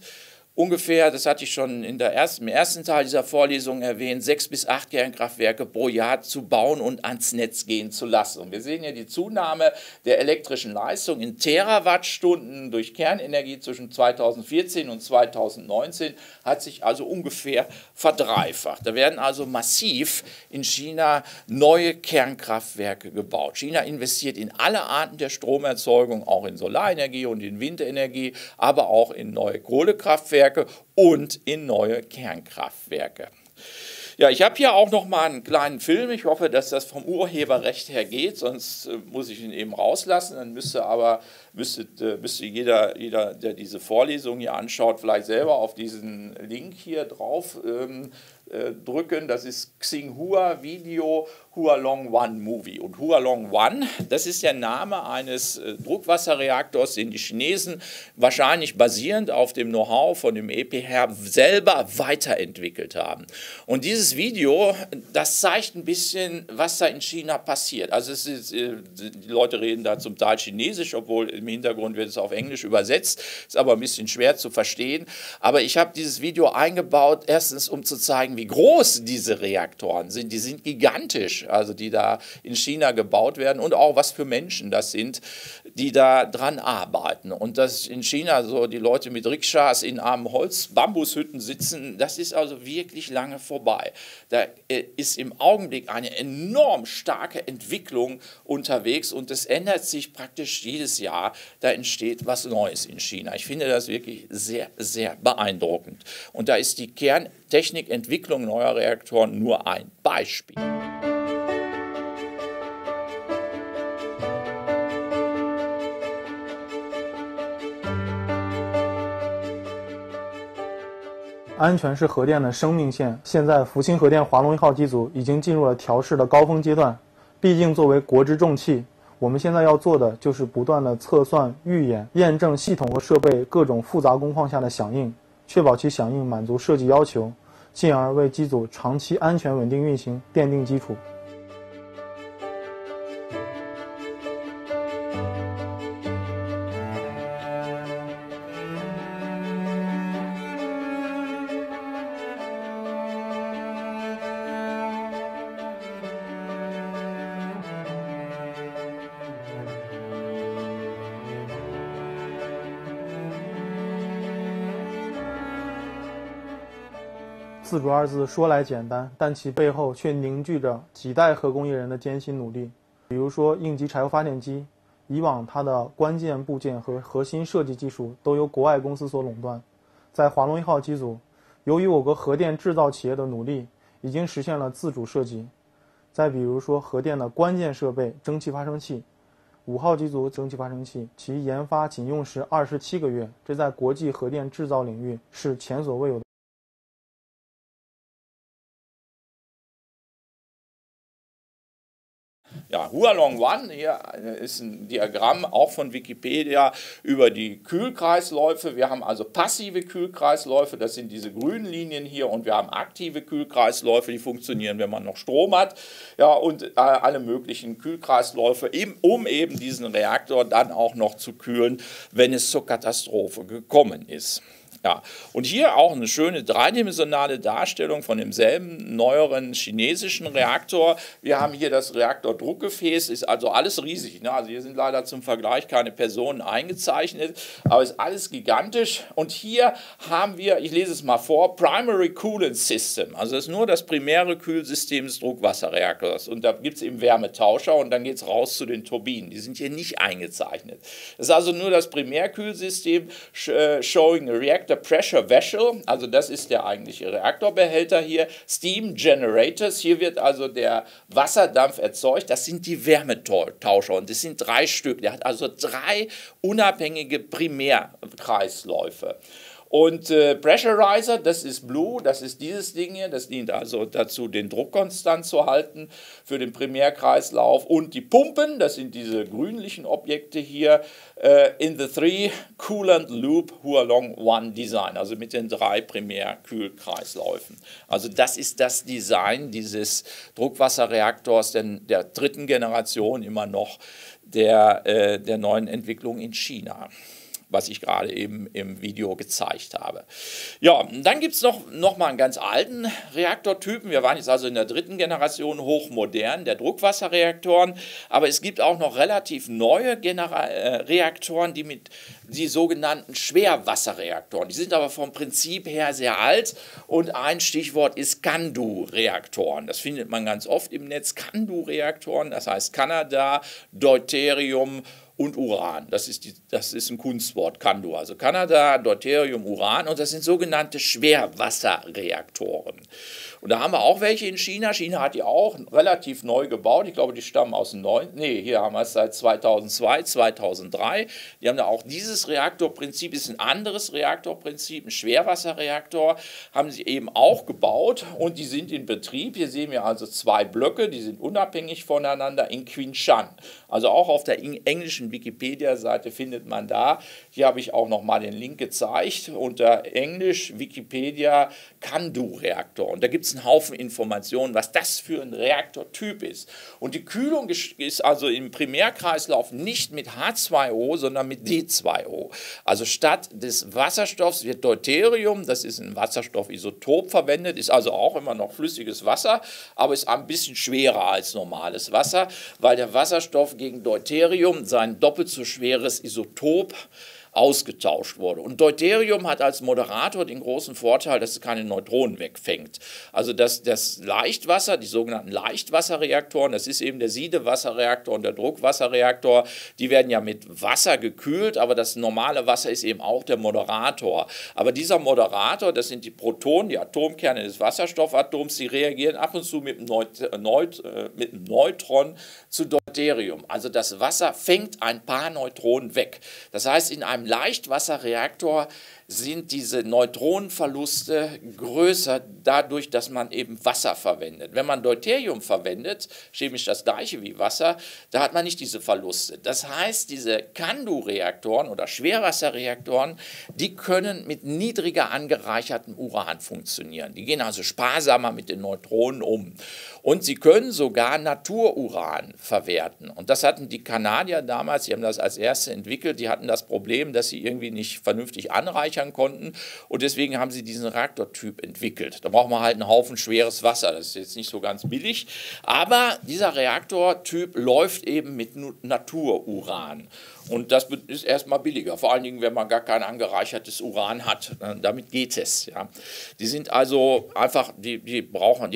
ungefähr, das hatte ich schon in der im ersten Teil dieser Vorlesung erwähnt, 6 bis 8 Kernkraftwerke pro Jahr zu bauen und ans Netz gehen zu lassen. Und wir sehen hier die Zunahme der elektrischen Leistung in Terawattstunden durch Kernenergie zwischen 2014 und 2019 hat sich also ungefähr verdreifacht. Da werden also massiv in China neue Kernkraftwerke gebaut. China investiert in alle Arten der Stromerzeugung, auch in Solarenergie und in Windenergie, aber auch in neue Kohlekraftwerke und in neue Kernkraftwerke. Ja, ich habe hier auch noch mal einen kleinen Film. Ich hoffe, dass das vom Urheberrecht her geht, sonst muss ich ihn eben rauslassen. Dann müsste jeder, der diese Vorlesung hier anschaut, vielleicht selber auf diesen Link hier drauf drücken. Das ist Xinhua Video Hualong One Movie. Und Hualong One, das ist der Name eines Druckwasserreaktors, den die Chinesen wahrscheinlich basierend auf dem Know-how von dem EPR selber weiterentwickelt haben. Und dieses Video, das zeigt ein bisschen, was da in China passiert. Also es ist, die Leute reden da zum Teil Chinesisch, obwohl im Hintergrund wird es auf Englisch übersetzt, ist aber ein bisschen schwer zu verstehen. Aber ich habe dieses Video eingebaut, erstens um zu zeigen, wie groß diese Reaktoren sind. Die sind gigantisch, also die da in China gebaut werden und auch was für Menschen das sind, die da dran arbeiten. Und dass in China so die Leute mit Rikschas in armen Holz-Bambushütten sitzen, das ist also wirklich lange vorbei. Da ist im Augenblick eine enorm starke Entwicklung unterwegs und das ändert sich praktisch jedes Jahr. Da entsteht was Neues in China. Ich finde das wirklich sehr, sehr beeindruckend. Und da ist die Kerntechnikentwicklung neuer Reaktoren nur ein Beispiel.安全是核电的生命线。现在福清核电华龙一号机组已经进入了调试的高峰阶段。毕竟作为国之重器，我们现在要做的就是不断的测算、预演、验证系统和设备各种复杂工况下的响应，确保其响应满足设计要求，进而为机组长期安全稳定运行奠定基础。 “四竹”二字说来简单，但其背后却凝聚着几代核工业人的艰辛努力。比如说，应急柴油发电机，以往它的关键部件和核心设计技术都由国外公司所垄断。在华龙一号机组，由于我国核电制造企业的努力，已经实现了自主设计。再比如说，核电的关键设备蒸汽发生器，5号机组蒸汽发生器，其研发仅用时27个月，这在国际核电制造领域是前所未有的。 Ja, Hualong One, hier ist ein Diagramm auch von Wikipedia über die Kühlkreisläufe. Wir haben also passive Kühlkreisläufe, das sind diese grünen Linien hier, und wir haben aktive Kühlkreisläufe, die funktionieren, wenn man noch Strom hat. Ja, und alle möglichen Kühlkreisläufe, um eben diesen Reaktor dann auch noch zu kühlen, wenn es zur Katastrophe gekommen ist. Ja, und hier auch eine schöne dreidimensionale Darstellung von demselben neueren chinesischen Reaktor. Wir haben hier das Reaktordruckgefäß, ist also alles riesig. Ne? Also hier sind leider zum Vergleich keine Personen eingezeichnet, aber ist alles gigantisch. Und hier haben wir, ich lese es mal vor, Primary Coolant System. Also das ist nur das primäre Kühlsystem des Druckwasserreaktors. Und da gibt es eben Wärmetauscher und dann geht es raus zu den Turbinen. Die sind hier nicht eingezeichnet. Das ist also nur das Primärkühlsystem, showing a reactor Pressure Vessel, also das ist der eigentliche Reaktorbehälter hier, Steam Generators, hier wird also der Wasserdampf erzeugt, das sind die Wärmetauscher und das sind 3 Stück, der hat also 3 unabhängige Primärkreisläufe. Und Pressurizer, das ist Blue, das ist dieses Ding hier, das dient also dazu, den Druck konstant zu halten für den Primärkreislauf. Und die Pumpen, das sind diese grünlichen Objekte hier, in the three coolant loop Hualong One Design, also mit den drei Primärkühlkreisläufen. Also das ist das Design dieses Druckwasserreaktors der dritten Generation immer noch der neuen Entwicklung in China, was ich gerade eben im Video gezeigt habe. Ja, dann gibt es noch mal einen ganz alten Reaktortypen. Wir waren jetzt also in der dritten Generation hochmodern, der Druckwasserreaktoren. Aber es gibt auch noch relativ neue Reaktoren, die sogenannten Schwerwasserreaktoren. Die sind aber vom Prinzip her sehr alt. Und ein Stichwort ist Candu-Reaktoren. Das findet man ganz oft im Netz. Candu-Reaktoren, das heißt Kanada, Deuterium und Uran. Das ist ein Kunstwort, Candu. Also Kanada, Deuterium, Uran, und das sind sogenannte Schwerwasserreaktoren. Und da haben wir auch welche in China. China hat die auch relativ neu gebaut. Ich glaube, die stammen aus hier haben wir es seit 2002, 2003. Die haben da auch dieses Reaktorprinzip, ist ein anderes Reaktorprinzip, ein Schwerwasserreaktor, haben sie eben auch gebaut und die sind in Betrieb. Hier sehen wir also zwei Blöcke, die sind unabhängig voneinander in Qinshan. Also auch auf der englischen Wikipedia-Seite findet man da. Hier habe ich auch nochmal den Link gezeigt unter Englisch Wikipedia Candu-Reaktor. Und da gibt es einen Haufen Informationen, was das für ein Reaktortyp ist. Und die Kühlung ist also im Primärkreislauf nicht mit H2O, sondern mit D2O. Also statt des Wasserstoffs wird Deuterium, das ist ein Wasserstoffisotop, verwendet, ist also auch immer noch flüssiges Wasser, aber ist ein bisschen schwerer als normales Wasser, weil der Wasserstoff gegen Deuterium sein doppelt so schweres Isotop ausgetauscht wurde. Und Deuterium hat als Moderator den großen Vorteil, dass es keine Neutronen wegfängt. Also das Leichtwasser, die sogenannten Leichtwasserreaktoren, das ist eben der Siedewasserreaktor und der Druckwasserreaktor, die werden ja mit Wasser gekühlt, aber das normale Wasser ist eben auch der Moderator. Aber dieser Moderator, das sind die Protonen, die Atomkerne des Wasserstoffatoms, die reagieren ab und zu mit einem Neutron zu Deuterium. Also das Wasser fängt ein paar Neutronen weg. Das heißt, in einem Leichtwasserreaktor sind diese Neutronenverluste größer, dadurch, dass man eben Wasser verwendet. Wenn man Deuterium verwendet, chemisch das gleiche wie Wasser, da hat man nicht diese Verluste. Das heißt, diese Candu-Reaktoren oder Schwerwasserreaktoren, die können mit niedriger angereichertem Uran funktionieren. Die gehen also sparsamer mit den Neutronen um. Und sie können sogar Natururan verwerten. Und das hatten die Kanadier damals, die haben das als erste entwickelt, die hatten das Problem, dass sie irgendwie nicht vernünftig anreichern konnten und deswegen haben sie diesen Reaktortyp entwickelt. Da braucht man halt einen Haufen schweres Wasser, das ist jetzt nicht so ganz billig, aber dieser Reaktortyp läuft eben mit Natururan und das ist erstmal billiger, vor allen Dingen, wenn man gar kein angereichertes Uran hat, damit geht es. Ja. Die sind also einfach, die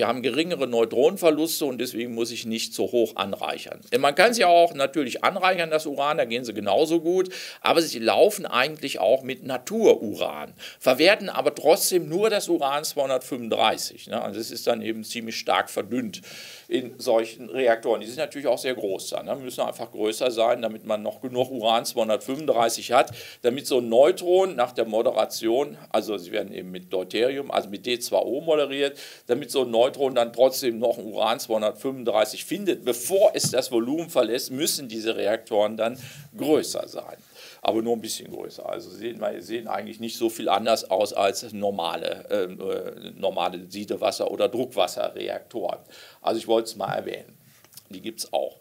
haben geringere Neutronenverluste und deswegen muss ich nicht so hoch anreichern. Man kann sie auch natürlich anreichern, das Uran, da gehen sie genauso gut, aber sie laufen eigentlich auch mit Natururan, verwerten aber trotzdem nur das Uran-235. Ne? Also das ist dann eben ziemlich stark verdünnt in solchen Reaktoren. Die sind natürlich auch sehr groß dann, ne? Müssen einfach größer sein, damit man noch genug Uran-235 hat, damit so ein Neutron nach der Moderation, also sie werden eben mit Deuterium, also mit D2O moderiert, damit so ein Neutron dann trotzdem noch Uran-235 findet. Bevor es das Volumen verlässt, müssen diese Reaktoren dann größer sein. Aber nur ein bisschen größer. Also sehen eigentlich nicht so viel anders aus als normale Siedewasser- oder Druckwasserreaktoren. Also ich wollte es mal erwähnen. Die gibt es auch.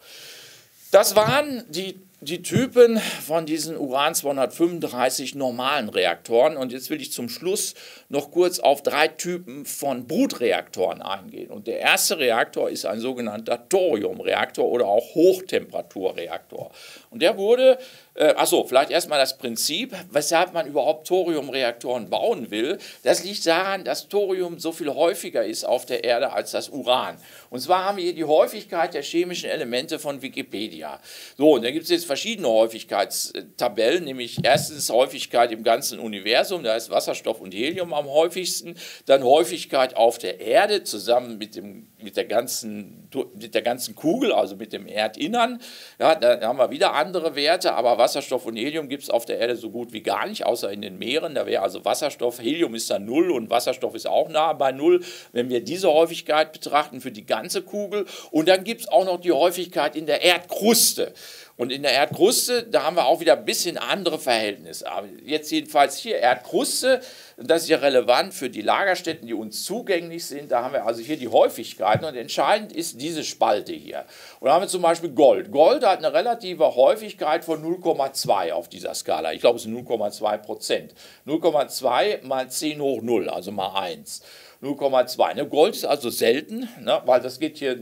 Das waren die Typen von diesen Uran-235 normalen Reaktoren. Und jetzt will ich zum Schluss noch kurz auf drei Typen von Brutreaktoren eingehen. Und der erste Reaktor ist ein sogenannter Thoriumreaktor oder auch Hochtemperaturreaktor. Und der wurde, achso, vielleicht erstmal das Prinzip, weshalb man überhaupt Thoriumreaktoren bauen will. Das liegt daran, dass Thorium so viel häufiger ist auf der Erde als das Uran. Und zwar haben wir hier die Häufigkeit der chemischen Elemente von Wikipedia. So, und da gibt es jetzt verschiedene Häufigkeitstabellen, nämlich erstens Häufigkeit im ganzen Universum, da ist Wasserstoff und Helium am häufigsten, dann Häufigkeit auf der Erde zusammen mit der ganzen Kugel, also mit dem Erdinnern. Ja, da haben wir wieder andere Werte, aber Wasserstoff und Helium gibt es auf der Erde so gut wie gar nicht, außer in den Meeren. Da wäre also Wasserstoff, Helium ist dann 0 und Wasserstoff ist auch nahe bei 0, wenn wir diese Häufigkeit betrachten für die ganze Kugel. Und dann gibt es auch noch die Häufigkeit in der Erdkruste. Und in der Erdkruste, da haben wir auch wieder ein bisschen andere Verhältnisse. Aber jetzt jedenfalls hier Erdkruste, das ist ja relevant für die Lagerstätten, die uns zugänglich sind. Da haben wir also hier die Häufigkeiten und entscheidend ist diese Spalte hier. Und da haben wir zum Beispiel Gold. Gold hat eine relative Häufigkeit von 0,2 auf dieser Skala. Ich glaube, es sind 0,2%. 0,2 mal 10 hoch 0, also mal 1. 0,2. Ne? Gold ist also selten, ne? Weil das geht hier,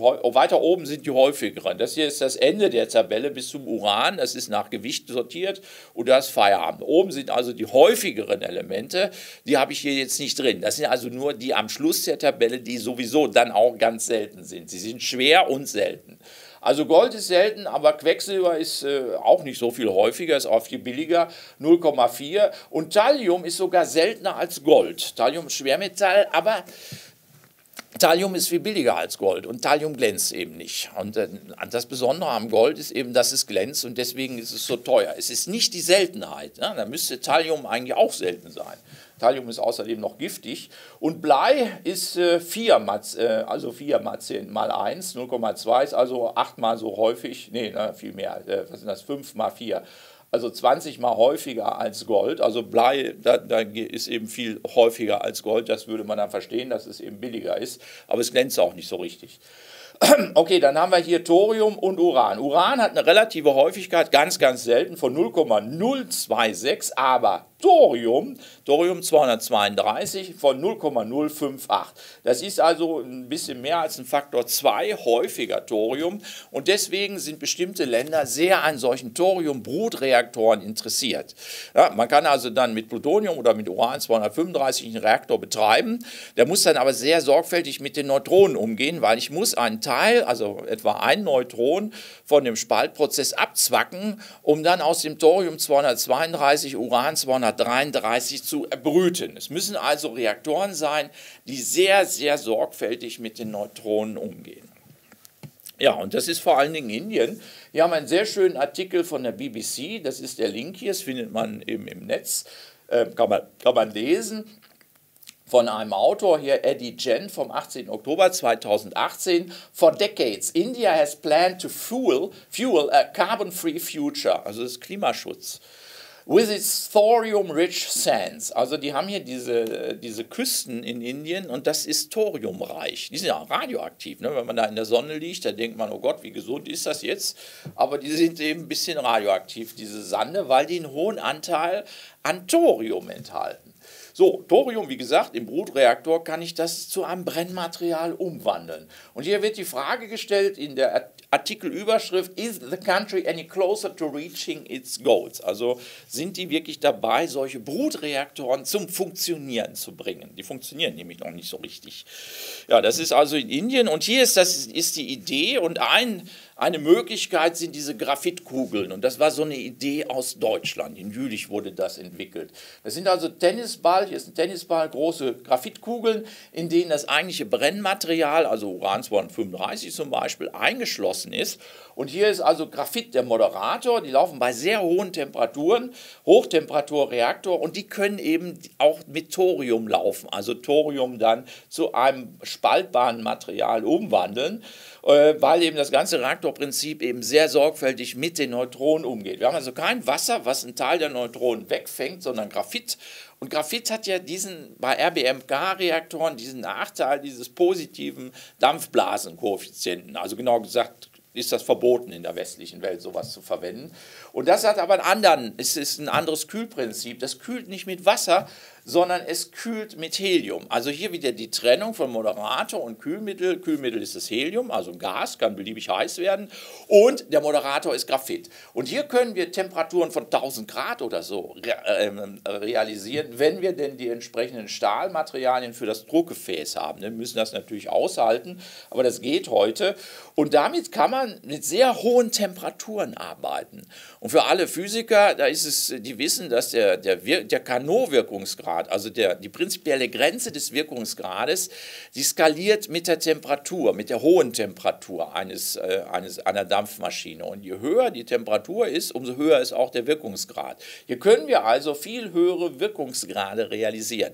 weiter oben sind die häufigeren. Das hier ist das Ende der Tabelle bis zum Uran, das ist nach Gewicht sortiert und das Feierabend. Oben sind also die häufigeren Elemente, die habe ich hier jetzt nicht drin. Das sind also nur die am Schluss der Tabelle, die sowieso dann auch ganz selten sind. Sie sind schwer und selten. Also Gold ist selten, aber Quecksilber ist auch nicht so viel häufiger, ist auch viel billiger, 0,4. Und Thallium ist sogar seltener als Gold. Thallium ist Schwermetall, aber Thallium ist viel billiger als Gold und Thallium glänzt eben nicht. Und das Besondere am Gold ist eben, dass es glänzt und deswegen ist es so teuer. Es ist nicht die Seltenheit, ne? Da müsste Thallium eigentlich auch selten sein. Thallium ist außerdem noch giftig und Blei ist 4 mal 10 mal 1, 0,2 ist also 8 mal so häufig, nee, na, viel mehr, was sind das, 5 mal 4, also 20 mal häufiger als Gold, also Blei da ist eben viel häufiger als Gold, das würde man dann verstehen, dass es eben billiger ist, aber es glänzt auch nicht so richtig. Okay, dann haben wir hier Thorium und Uran. Uran hat eine relative Häufigkeit, ganz, ganz selten, von 0,026, aber Thorium 232 von 0,058. Das ist also ein bisschen mehr als ein Faktor 2 häufiger Thorium und deswegen sind bestimmte Länder sehr an solchen Thorium-Brutreaktoren interessiert. Ja, man kann also dann mit Plutonium oder mit Uran 235 einen Reaktor betreiben. Der muss dann aber sehr sorgfältig mit den Neutronen umgehen, weil ich muss einen Teil, also etwa ein Neutron, von dem Spaltprozess abzwacken, um dann aus dem Thorium 232 Uran 233 zu erbrüten. Es müssen also Reaktoren sein, die sehr, sehr sorgfältig mit den Neutronen umgehen. Ja, und das ist vor allen Dingen Indien. Hier haben wir einen sehr schönen Artikel von der BBC, das ist der Link hier, das findet man eben im Netz, kann man lesen, von einem Autor hier, Eddie Jen, vom 18. Oktober 2018. For decades, India has planned to fuel a carbon-free future, also das ist Klimaschutz. With its thorium-rich sands. Also die haben hier diese Küsten in Indien und das ist thoriumreich. Die sind ja radioaktiv. Ne? Wenn man da in der Sonne liegt, da denkt man, oh Gott, wie gesund ist das jetzt? Aber die sind eben ein bisschen radioaktiv, diese Sande, weil die einen hohen Anteil an Thorium enthalten. So, Thorium, wie gesagt, im Brutreaktor kann ich das zu einem Brennmaterial umwandeln. Und hier wird die Frage gestellt in der Artikelüberschrift, is the country any closer to reaching its goals? Also sind die wirklich dabei, solche Brutreaktoren zum Funktionieren zu bringen? Die funktionieren nämlich noch nicht so richtig. Ja, das ist also in Indien und hier ist die Idee und eine Möglichkeit sind diese Graphitkugeln und das war so eine Idee aus Deutschland. In Jülich wurde das entwickelt. Das sind also Tennisball, hier ist ein Tennisball, große Graphitkugeln, in denen das eigentliche Brennmaterial, also Uran 235 zum Beispiel, eingeschlossen ist. Und hier ist also Graphit der Moderator, die laufen bei sehr hohen Temperaturen, Hochtemperaturreaktor und die können eben auch mit Thorium laufen, also Thorium dann zu einem spaltbaren Material umwandeln, weil eben das ganze Reaktorprinzip eben sehr sorgfältig mit den Neutronen umgeht. Wir haben also kein Wasser, was einen Teil der Neutronen wegfängt, sondern Graphit. Und Graphit hat ja diesen, bei RBMK-Reaktoren, diesen Nachteil dieses positiven Dampfblasenkoeffizienten. Also genau gesagt ist das verboten in der westlichen Welt, sowas zu verwenden. Und das hat aber einen anderen, es ist ein anderes Kühlprinzip. Das kühlt nicht mit Wasser, sondern es kühlt mit Helium. Also hier wieder die Trennung von Moderator und Kühlmittel. Kühlmittel ist das Helium, also ein Gas, kann beliebig heiß werden. Und der Moderator ist Graphit. Und hier können wir Temperaturen von 1000 Grad oder so realisieren, wenn wir denn die entsprechenden Stahlmaterialien für das Druckgefäß haben. Wir müssen das natürlich aushalten, aber das geht heute. Und damit kann man mit sehr hohen Temperaturen arbeiten. Und für alle Physiker, da ist es, die wissen, dass der Carnot-Wirkungsgrad, also die prinzipielle Grenze des Wirkungsgrades, die skaliert mit der Temperatur, mit der hohen Temperatur einer Dampfmaschine. Und je höher die Temperatur ist, umso höher ist auch der Wirkungsgrad. Hier können wir also viel höhere Wirkungsgrade realisieren.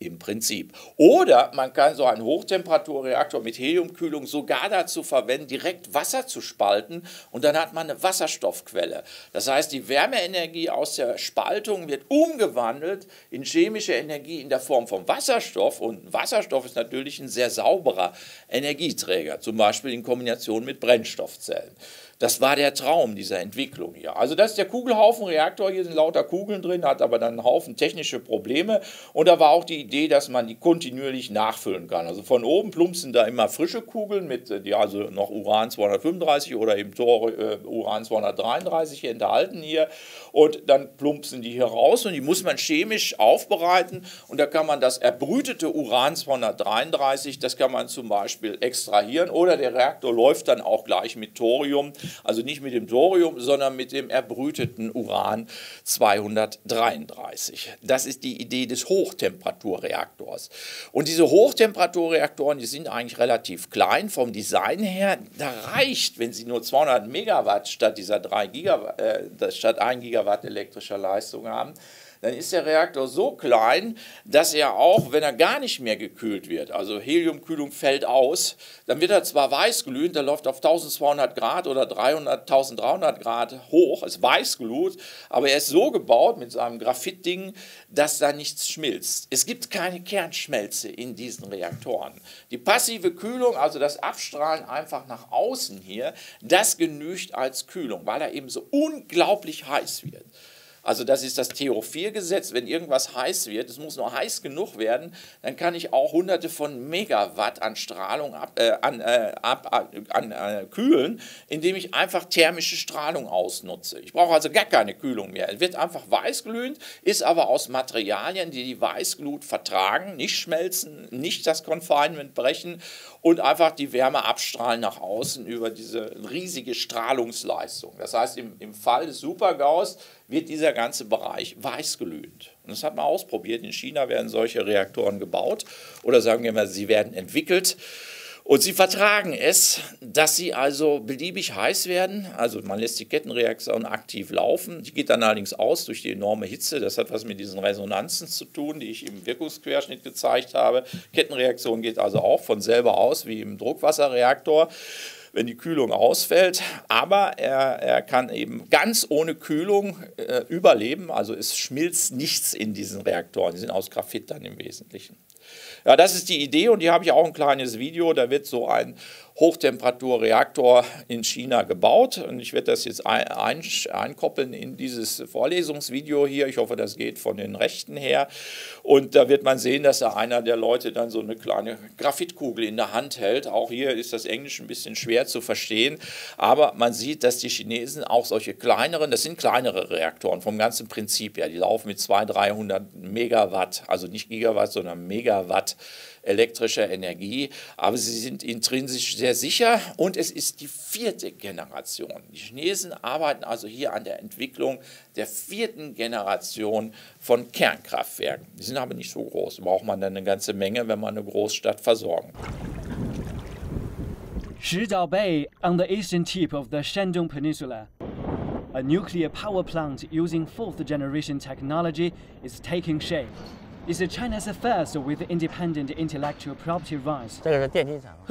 Im Prinzip. Oder man kann so einen Hochtemperaturreaktor mit Heliumkühlung sogar dazu verwenden, direkt Wasser zu spalten, und dann hat man eine Wasserstoffquelle. Das heißt, die Wärmeenergie aus der Spaltung wird umgewandelt in chemische Energie in der Form von Wasserstoff, und Wasserstoff ist natürlich ein sehr sauberer Energieträger, zum Beispiel in Kombination mit Brennstoffzellen. Das war der Traum dieser Entwicklung hier. Also das ist der Kugelhaufenreaktor, hier sind lauter Kugeln drin, hat aber dann einen Haufen technische Probleme. Und da war auch die Idee, dass man die kontinuierlich nachfüllen kann. Also von oben plumpsen da immer frische Kugeln mit, die also noch Uran-235 oder eben Uran-233 enthalten hier. Und dann plumpsen die hier raus und die muss man chemisch aufbereiten. Und da kann man das erbrütete Uran-233, das kann man zum Beispiel extrahieren. Oder der Reaktor läuft dann auch gleich mit Thorium. Also nicht mit dem Thorium, sondern mit dem erbrüteten Uran-233. Das ist die Idee des Hochtemperaturreaktors. Und diese Hochtemperaturreaktoren, die sind eigentlich relativ klein vom Design her. Da reicht, wenn sie nur 200 Megawatt statt dieser 1 Gigawatt elektrischer Leistung haben, dann ist der Reaktor so klein, dass er auch, wenn er gar nicht mehr gekühlt wird, also Heliumkühlung fällt aus, dann wird er zwar weißglühend, der läuft auf 1200 Grad oder 1300 Grad hoch, ist weißglut, aber er ist so gebaut mit seinem Graphitding, dass da nichts schmilzt. Es gibt keine Kernschmelze in diesen Reaktoren. Die passive Kühlung, also das Abstrahlen einfach nach außen hier, das genügt als Kühlung, weil er eben so unglaublich heiß wird. Also das ist das TH4-Gesetz, wenn irgendwas heiß wird, es muss nur heiß genug werden, dann kann ich auch hunderte von Megawatt an Strahlung kühlen, indem ich einfach thermische Strahlung ausnutze. Ich brauche also gar keine Kühlung mehr. Es wird einfach weißglühend, ist aber aus Materialien, die die Weißglut vertragen, nicht schmelzen, nicht das Confinement brechen und einfach die Wärme abstrahlen nach außen über diese riesige Strahlungsleistung. Das heißt, im Fall des Supergaus wird dieser ganze Bereich weißglühend. Und das hat man ausprobiert. In China werden solche Reaktoren gebaut oder sagen wir mal, sie werden entwickelt. Und sie vertragen es, dass sie also beliebig heiß werden. Also man lässt die Kettenreaktion aktiv laufen. Die geht dann allerdings aus durch die enorme Hitze. Das hat was mit diesen Resonanzen zu tun, die ich im Wirkungsquerschnitt gezeigt habe. Kettenreaktion geht also auch von selber aus, wie im Druckwasserreaktor, wenn die Kühlung ausfällt, aber er kann eben ganz ohne Kühlung überleben, also es schmilzt nichts in diesen Reaktoren, die sind aus Graphit dann im Wesentlichen. Ja, das ist die Idee und hier habe ich auch ein kleines Video, da wird so ein Hochtemperaturreaktor in China gebaut und ich werde das jetzt einkoppeln in dieses Vorlesungsvideo hier, ich hoffe, das geht von den Rechten her und da wird man sehen, dass da einer der Leute dann so eine kleine Graphitkugel in der Hand hält, auch hier ist das Englisch ein bisschen schwer zu verstehen, aber man sieht, dass die Chinesen auch solche kleineren, das sind kleinere Reaktoren vom ganzen Prinzip her, die laufen mit 200-300 Megawatt, also nicht Gigawatt, sondern Megawatt elektrischer Energie, aber sie sind intrinsisch sehr sicher und es ist die 4. Generation. Die Chinesen arbeiten also hier an der Entwicklung der 4. Generation von Kernkraftwerken. Die sind aber nicht so groß, da braucht man dann eine ganze Menge, wenn man eine Großstadt versorgen kann. Shidao Bay on the eastern tip of the Shandong Peninsula. A nuclear power plant using 4th-generation technology is taking shape. Is China's first with independent intellectual property rights. He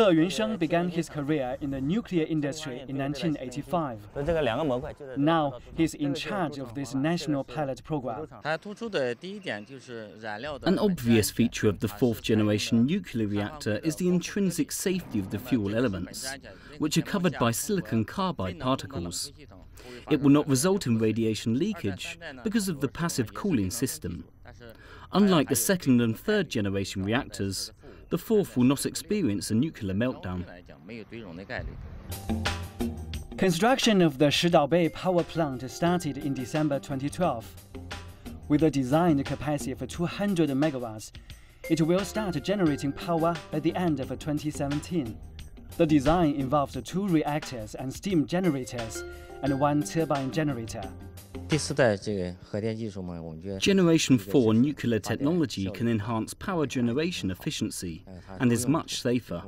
Yunsheng began his career in the nuclear industry in 1985. Now he's in charge of this national pilot program. An obvious feature of the 4th-generation nuclear reactor is the intrinsic safety of the fuel elements, which are covered by silicon carbide particles. It will not result in radiation leakage because of the passive cooling system. Unlike the second and third generation reactors, the fourth will not experience a nuclear meltdown. Construction of the Shidao Bay power plant started in December 2012. With a designed capacity of 200 megawatts, it will start generating power by the end of 2017. The design involves 2 reactors and steam generators and 1 turbine generator. Generation 4 nuclear technology can enhance power generation efficiency and is much safer.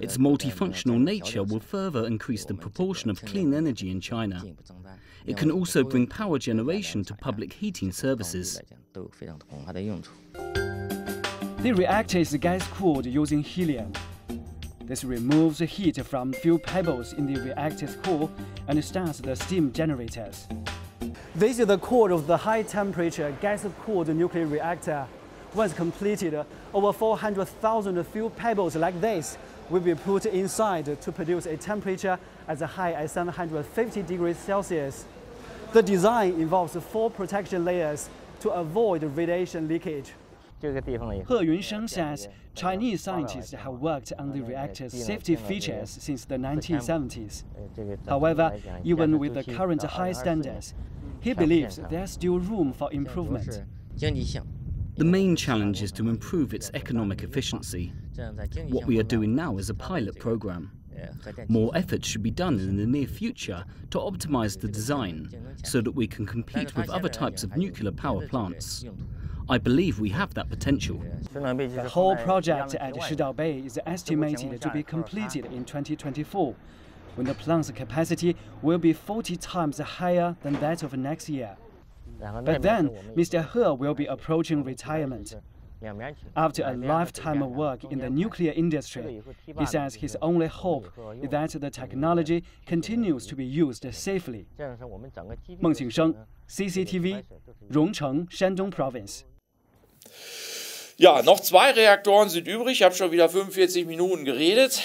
Its multifunctional nature will further increase the proportion of clean energy in China. It can also bring power generation to public heating services. The reactor is gas-cooled using helium. This removes heat from fuel pebbles in the reactor's core and starts the steam generators. This is the core of the high-temperature gas-cooled nuclear reactor. Once completed, over 400,000 fuel pebbles like this will be put inside to produce a temperature as high as 750 degrees Celsius. The design involves 4 protection layers to avoid radiation leakage. He Yunsheng says Chinese scientists have worked on the reactor's safety features since the 1970s. However, even with the current high standards, he believes there's still room for improvement. The main challenge is to improve its economic efficiency. What we are doing now is a pilot program. More efforts should be done in the near future to optimize the design so that we can compete with other types of nuclear power plants. I believe we have that potential. The whole project at Shidao Bay is estimated to be completed in 2024, when the plant's capacity will be 40 times higher than that of next year. But then, Mr. He will be approaching retirement. After a lifetime of work in the nuclear industry, he says his only hope is that the technology continues to be used safely. Meng Qingsheng, CCTV, Rongcheng, Shandong Province. Ja, noch 2 Reaktoren sind übrig. Ich habe schon wieder 45 Minuten geredet.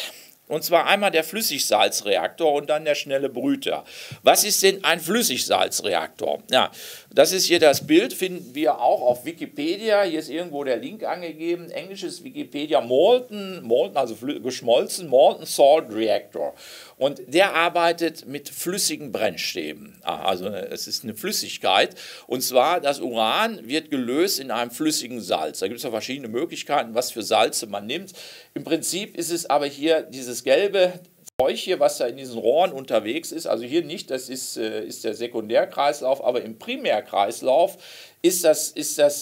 Und zwar einmal der Flüssigsalzreaktor und dann der schnelle Brüter. Was ist denn ein Flüssigsalzreaktor? Ja, das ist hier das Bild, finden wir auch auf Wikipedia. Hier ist irgendwo der Link angegeben. Englisches Wikipedia, Molten, also geschmolzen, Molten Salt Reactor. Und der arbeitet mit flüssigen Brennstäben. Also es ist eine Flüssigkeit. Und zwar das Uran wird gelöst in einem flüssigen Salz. Da gibt es ja verschiedene Möglichkeiten, was für Salze man nimmt. Im Prinzip ist es aber hier dieses gelbe Zeug hier, was da in diesen Rohren unterwegs ist, also hier nicht, das ist der Sekundärkreislauf, aber im Primärkreislauf ist das,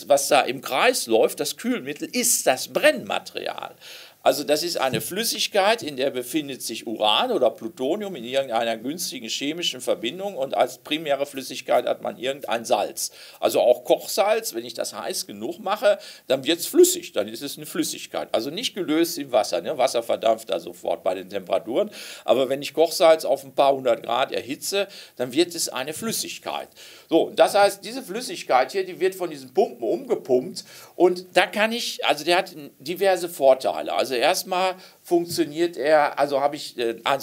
was da im Kreis läuft, das Kühlmittel, ist das Brennmaterial. Also das ist eine Flüssigkeit, in der befindet sich Uran oder Plutonium in irgendeiner günstigen chemischen Verbindung und als primäre Flüssigkeit hat man irgendein Salz. Also auch Kochsalz, wenn ich das heiß genug mache, dann wird es flüssig, dann ist es eine Flüssigkeit. Also nicht gelöst im Wasser, ne? Wasser verdampft da sofort bei den Temperaturen, aber wenn ich Kochsalz auf ein paar 100 Grad erhitze, dann wird es eine Flüssigkeit. So, das heißt, diese Flüssigkeit hier, die wird von diesen Pumpen umgepumpt und da kann ich, also der hat diverse Vorteile. Also erstmal funktioniert er, also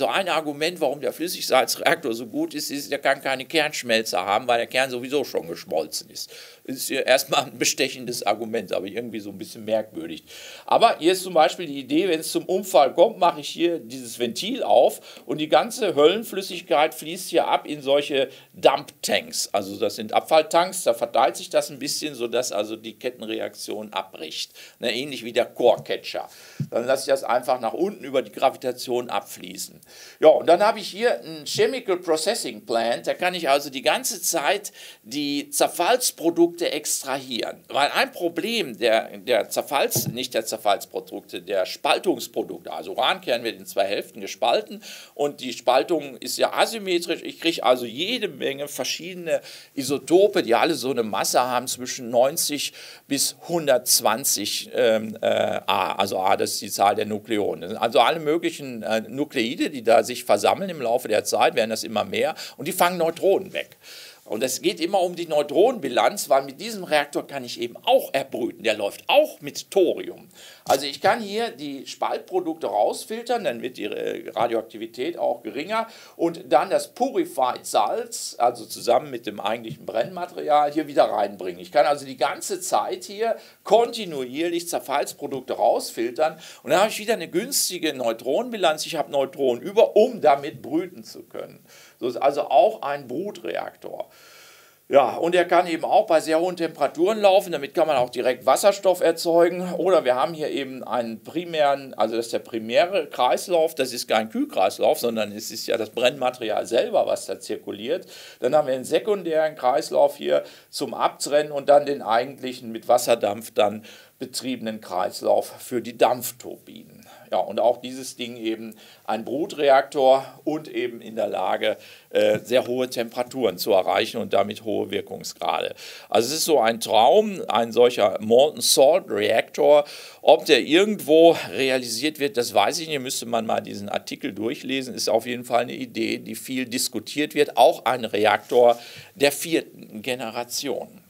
ein Argument, warum der Flüssigsalzreaktor so gut ist, ist, der kann keine Kernschmelze haben, weil der Kern sowieso schon geschmolzen ist. Das ist erstmal ein bestechendes Argument, aber irgendwie so ein bisschen merkwürdig. Aber hier ist zum Beispiel die Idee, wenn es zum Unfall kommt, mache ich hier dieses Ventil auf und die ganze Höllenflüssigkeit fließt hier ab in solche Dumptanks. Also das sind Abfalltanks, da verteilt sich das ein bisschen, sodass also die Kettenreaktion abbricht. Na, ähnlich wie der Core-Catcher. Dann lasse ich das einfach nach unten über die Gravitation abfließen. Ja, und dann habe ich hier einen Chemical Processing Plant, da kann ich also die ganze Zeit die Zerfallsprodukte extrahieren. Weil ein Problem der Spaltungsprodukte, also Urankern wird in 2 Hälften gespalten und die Spaltung ist ja asymmetrisch. Ich kriege also jede Menge verschiedene Isotope, die alle so eine Masse haben zwischen 90 bis 120 A, also A, das ist die Zahl der Nukleonen. Also alle möglichen Nukleide, die da sich versammeln im Laufe der Zeit, werden das immer mehr und die fangen Neutronen weg. Und es geht immer um die Neutronenbilanz, weil mit diesem Reaktor kann ich eben auch erbrüten. Der läuft auch mit Thorium. Also ich kann hier die Spaltprodukte rausfiltern, dann wird die Radioaktivität auch geringer. Und dann das Purified Salz, also zusammen mit dem eigentlichen Brennmaterial, hier wieder reinbringen. Ich kann also die ganze Zeit hier kontinuierlich Zerfallsprodukte rausfiltern. Und dann habe ich wieder eine günstige Neutronenbilanz. Ich habe Neutronen über, um damit brüten zu können. So ist also auch ein Brutreaktor. Ja, und er kann eben auch bei sehr hohen Temperaturen laufen, damit kann man auch direkt Wasserstoff erzeugen. Oder wir haben hier eben einen primären, also das ist der primäre Kreislauf, das ist kein Kühlkreislauf, sondern es ist ja das Brennmaterial selber, was da zirkuliert. Dann haben wir einen sekundären Kreislauf hier zum Abtrennen und dann den eigentlichen mit Wasserdampf dann betriebenen Kreislauf für die Dampfturbinen. Ja, und auch dieses Ding eben ein Brutreaktor und eben in der Lage, sehr hohe Temperaturen zu erreichen und damit hohe Wirkungsgrade. Also es ist so ein Traum, ein solcher Molten Salt Reaktor. Ob der irgendwo realisiert wird, das weiß ich nicht, müsste man mal diesen Artikel durchlesen. Ist auf jeden Fall eine Idee, die viel diskutiert wird, auch ein Reaktor der 4. Generation.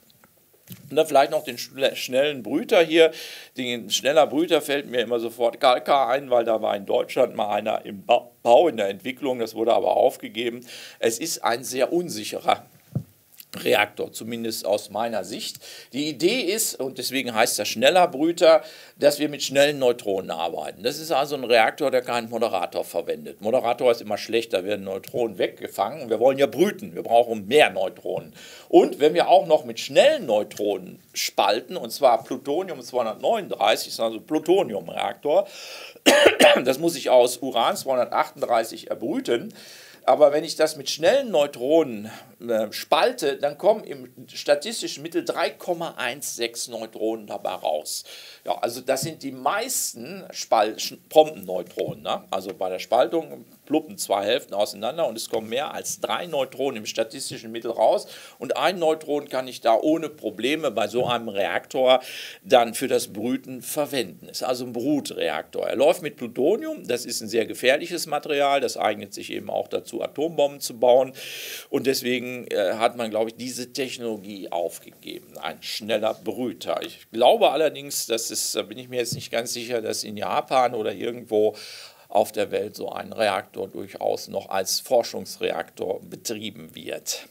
Und dann vielleicht noch den schnellen Brüter hier. Den schneller Brüter fällt mir immer sofort Kalkar ein, weil da war in Deutschland mal einer im Bau, in der Entwicklung, das wurde aber aufgegeben. Es ist ein sehr unsicherer Reaktor, zumindest aus meiner Sicht. Die Idee ist, und deswegen heißt der schneller Brüter, dass wir mit schnellen Neutronen arbeiten. Das ist also ein Reaktor, der keinen Moderator verwendet. Moderator ist immer schlechter, werden Neutronen weggefangen. Wir wollen ja brüten, wir brauchen mehr Neutronen. Und wenn wir auch noch mit schnellen Neutronen spalten, und zwar Plutonium-239, ist also ein Plutonium-Reaktor, das muss ich aus Uran-238 erbrüten. Aber wenn ich das mit schnellen Neutronen spalte, dann kommen im statistischen Mittel 3,16 Neutronen dabei raus. Ja, also das sind die meisten Pompenneutronen, ne? Also bei der Spaltung pluppen zwei Hälften auseinander und es kommen mehr als 3 Neutronen im statistischen Mittel raus. Und ein Neutron kann ich da ohne Probleme bei so einem Reaktor dann für das Brüten verwenden. Ist also ein Brutreaktor. Er läuft mit Plutonium, das ist ein sehr gefährliches Material, das eignet sich eben auch dazu, Atombomben zu bauen. Und deswegen hat man, glaube ich, diese Technologie aufgegeben. Ein schneller Brüter. Ich glaube allerdings, dass es, da bin ich mir jetzt nicht ganz sicher, dass in Japan oder irgendwo auf der Welt so ein Reaktor durchaus noch als Forschungsreaktor betrieben wird.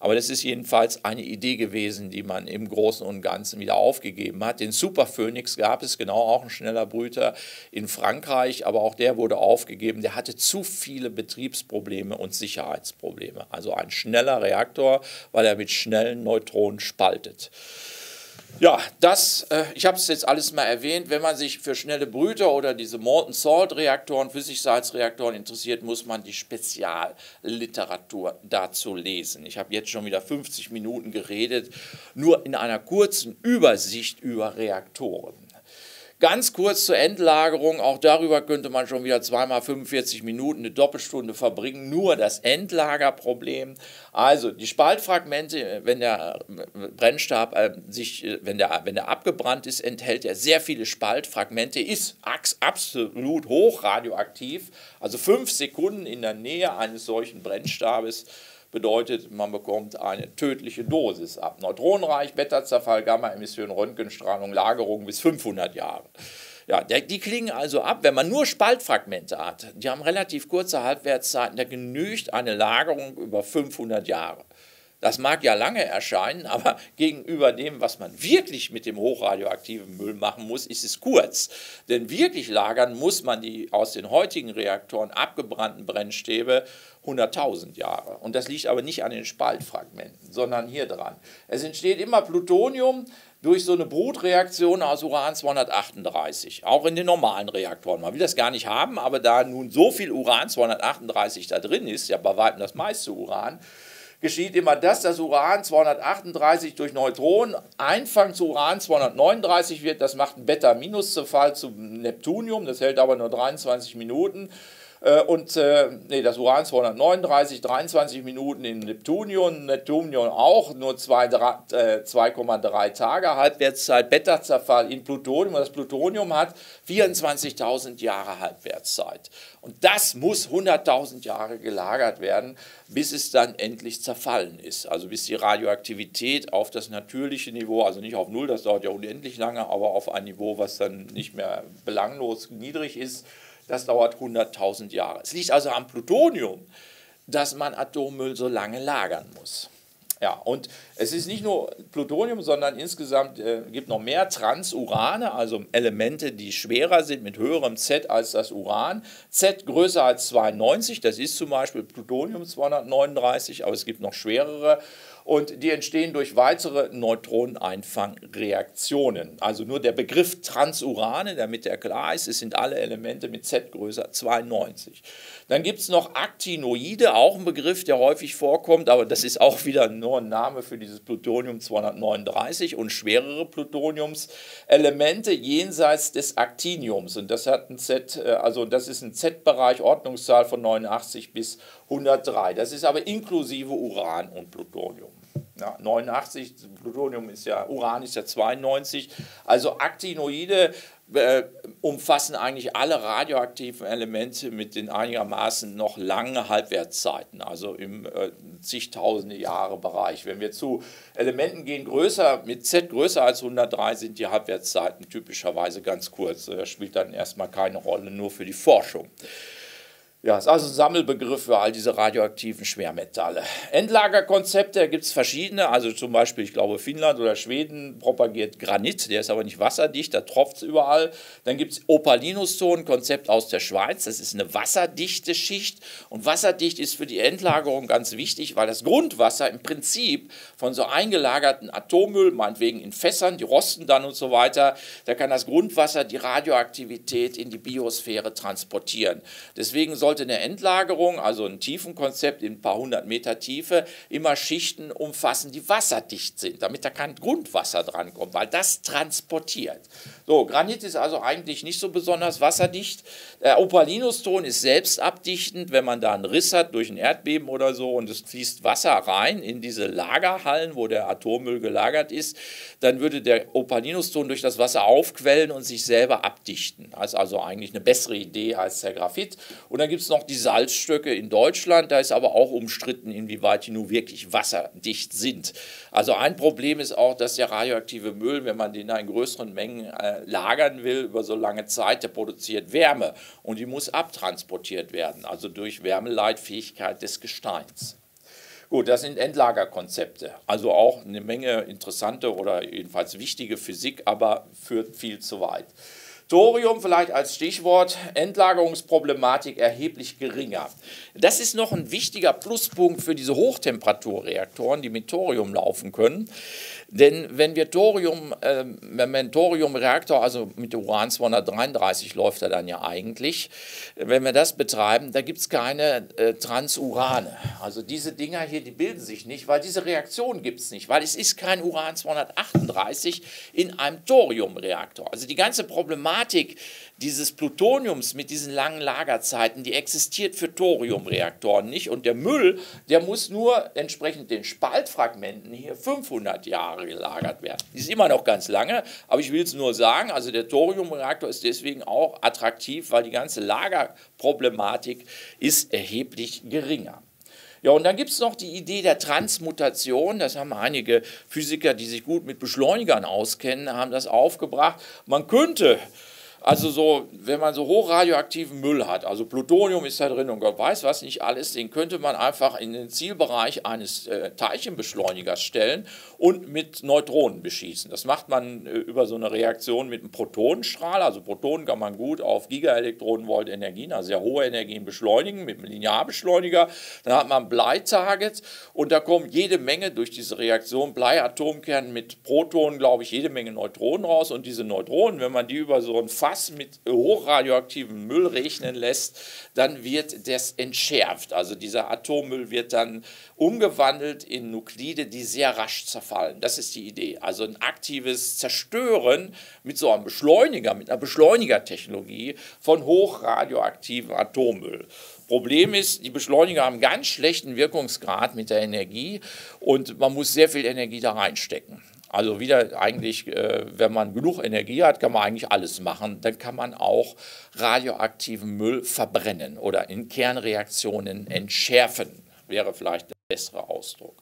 Aber das ist jedenfalls eine Idee gewesen, die man im Großen und Ganzen wieder aufgegeben hat. Den Superphönix gab es, genau, auch ein schneller Brüter in Frankreich, aber auch der wurde aufgegeben. Der hatte zu viele Betriebsprobleme und Sicherheitsprobleme. Also ein schneller Reaktor, weil er mit schnellen Neutronen spaltet. Ja, das, ich habe es jetzt alles mal erwähnt, wenn man sich für schnelle Brüter oder diese Molten Salt Reaktoren, Flüssigsalzreaktoren interessiert, muss man die Spezialliteratur dazu lesen. Ich habe jetzt schon wieder 50 Minuten geredet, nur in einer kurzen Übersicht über Reaktoren. Ganz kurz zur Endlagerung, auch darüber könnte man schon wieder zweimal 45 Minuten, eine Doppelstunde verbringen, nur das Endlagerproblem. Also die Spaltfragmente, wenn der Brennstab wenn der abgebrannt ist, enthält er sehr viele Spaltfragmente, ist absolut hoch radioaktiv, also 5 Sekunden in der Nähe eines solchen Brennstabes bedeutet, man bekommt eine tödliche Dosis ab. Neutronenreich, Beta-Zerfall, Gamma-Emission, Röntgenstrahlung, Lagerung bis 500 Jahre. Ja, die klingen also ab, wenn man nur Spaltfragmente hat. Die haben relativ kurze Halbwertszeiten, da genügt eine Lagerung über 500 Jahre. Das mag ja lange erscheinen, aber gegenüber dem, was man wirklich mit dem hochradioaktiven Müll machen muss, ist es kurz. Denn wirklich lagern muss man die aus den heutigen Reaktoren abgebrannten Brennstäbe 100.000 Jahre. Und das liegt aber nicht an den Spaltfragmenten, sondern hier dran. Es entsteht immer Plutonium durch so eine Brutreaktion aus Uran-238, auch in den normalen Reaktoren. Man will das gar nicht haben, aber da nun so viel Uran-238 da drin ist, ja bei weitem das meiste Uran, geschieht immer das, dass Uran-238 durch Neutronen Einfang zu Uran-239 wird. Das macht einen Beta-Minus-Zerfall zu Neptunium, das hält aber nur 23 Minuten. das Uran 239, 23 Minuten in Neptunium, Neptunium auch, nur 2,3 Tage, Halbwertszeit, Beta-Zerfall in Plutonium, und das Plutonium hat 24.000 Jahre Halbwertszeit. Und das muss 100.000 Jahre gelagert werden, bis es dann endlich zerfallen ist, also bis die Radioaktivität auf das natürliche Niveau, also nicht auf Null, das dauert ja unendlich lange, aber auf ein Niveau, was dann nicht mehr belanglos niedrig ist, das dauert 100.000 Jahre. Es liegt also am Plutonium, dass man Atommüll so lange lagern muss. Ja, und es ist nicht nur Plutonium, sondern insgesamt gibt noch mehr Transurane, also Elemente, die schwerer sind, mit höherem Z als das Uran. Z größer als 92, das ist zum Beispiel Plutonium 239, aber es gibt noch schwerere. Und die entstehen durch weitere Neutroneneinfangreaktionen. Also nur der Begriff Transurane, damit der klar ist, es sind alle Elemente mit Z größer 92. Dann gibt es noch Actinoide, auch ein Begriff, der häufig vorkommt, aber das ist auch wieder nur ein Name für dieses Plutonium 239 und schwerere Plutoniumselemente jenseits des Actiniums. Und das hat ein Z, also das ist ein Z-Bereich, Ordnungszahl von 89 bis 103. Das ist aber inklusive Uran und Plutonium. Ja, 89, Plutonium ist ja, Uran ist ja 92, also Actinoide umfassen eigentlich alle radioaktiven Elemente mit den einigermaßen noch langen Halbwertszeiten, also im zigtausende Jahre Bereich. Wenn wir zu Elementen gehen, größer, mit Z größer als 103 sind die Halbwertszeiten typischerweise ganz kurz, das spielt dann erstmal keine Rolle, nur für die Forschung. Ja, ist also ein Sammelbegriff für all diese radioaktiven Schwermetalle. Endlagerkonzepte gibt es verschiedene, also zum Beispiel, ich glaube, Finnland oder Schweden propagiert Granit, der ist aber nicht wasserdicht, da tropft es überall. Dann gibt es Opalinuszonen, Konzept aus der Schweiz, das ist eine wasserdichte Schicht und wasserdicht ist für die Endlagerung ganz wichtig, weil das Grundwasser im Prinzip von so eingelagerten Atommüll, meinetwegen in Fässern, die rosten dann und so weiter, da kann das Grundwasser die Radioaktivität in die Biosphäre transportieren. Deswegen sollte eine Endlagerung, also ein Tiefenkonzept in ein paar hundert Meter Tiefe, immer Schichten umfassen, die wasserdicht sind, damit da kein Grundwasser drankommt, weil das transportiert. So, Granit ist also eigentlich nicht so besonders wasserdicht. Der Opalinuston ist selbst abdichtend, wenn man da einen Riss hat durch ein Erdbeben oder so und es fließt Wasser rein in diese Lagerhallen, wo der Atommüll gelagert ist, dann würde der Opalinuston durch das Wasser aufquellen und sich selber abdichten. Das ist also eigentlich eine bessere Idee als der Graphit. Und dann gibt es noch die Salzstöcke in Deutschland, da ist aber auch umstritten, inwieweit die nun wirklich wasserdicht sind. Also ein Problem ist auch, dass der radioaktive Müll, wenn man den in größeren Mengen lagern will, über so lange Zeit, der produziert Wärme und die muss abtransportiert werden, also durch Wärmeleitfähigkeit des Gesteins. Gut, das sind Endlagerkonzepte, also auch eine Menge interessante oder jedenfalls wichtige Physik, aber führt viel zu weit. Thorium vielleicht als Stichwort, Endlagerungsproblematik erheblich geringer. Das ist noch ein wichtiger Pluspunkt für diese Hochtemperaturreaktoren, die mit Thorium laufen können. Denn wenn wir Thorium, Thoriumreaktor, also mit Uran 233 läuft er dann ja eigentlich, wenn wir das betreiben, da gibt es keine Transurane. Also diese Dinger hier, die bilden sich nicht, weil diese Reaktion gibt es nicht, weil es ist kein Uran 238 in einem Thoriumreaktor. Also die ganze Problematik dieses Plutoniums mit diesen langen Lagerzeiten, die existiert für Thoriumreaktoren nicht. Und der Müll, der muss nur entsprechend den Spaltfragmenten hier 500 Jahre gelagert werden. Die ist immer noch ganz lange, aber ich will es nur sagen, also der Thoriumreaktor ist deswegen auch attraktiv, weil die ganze Lagerproblematik ist erheblich geringer. Ja, und dann gibt es noch die Idee der Transmutation, das haben einige Physiker, die sich gut mit Beschleunigern auskennen, haben das aufgebracht. Man könnte, also so, wenn man so hochradioaktiven Müll hat, also Plutonium ist da drin und Gott weiß was nicht alles, den könnte man einfach in den Zielbereich eines Teilchenbeschleunigers stellen und mit Neutronen beschießen. Das macht man über so eine Reaktion mit einem Protonenstrahl, also Protonen kann man gut auf Gigaelektronenvolt Energien, also sehr hohe Energien beschleunigen, mit einem Linearbeschleuniger, dann hat man ein Blei-Target und da kommen jede Menge durch diese Reaktion Blei-Atomkern mit Protonen, glaube ich, jede Menge Neutronen raus und diese Neutronen, wenn man die über so einen Fass mit hochradioaktivem Müll regnen lässt, dann wird das entschärft. Also dieser Atommüll wird dann umgewandelt in Nuklide, die sehr rasch zerfallen. Das ist die Idee. Also ein aktives Zerstören mit so einem Beschleuniger, mit einer Beschleunigertechnologie von hochradioaktivem Atommüll. Problem ist, die Beschleuniger haben einen ganz schlechten Wirkungsgrad mit der Energie und man muss sehr viel Energie da reinstecken. Also wieder eigentlich, wenn man genug Energie hat, kann man eigentlich alles machen. Dann kann man auch radioaktiven Müll verbrennen oder in Kernreaktionen entschärfen, wäre vielleicht der bessere Ausdruck.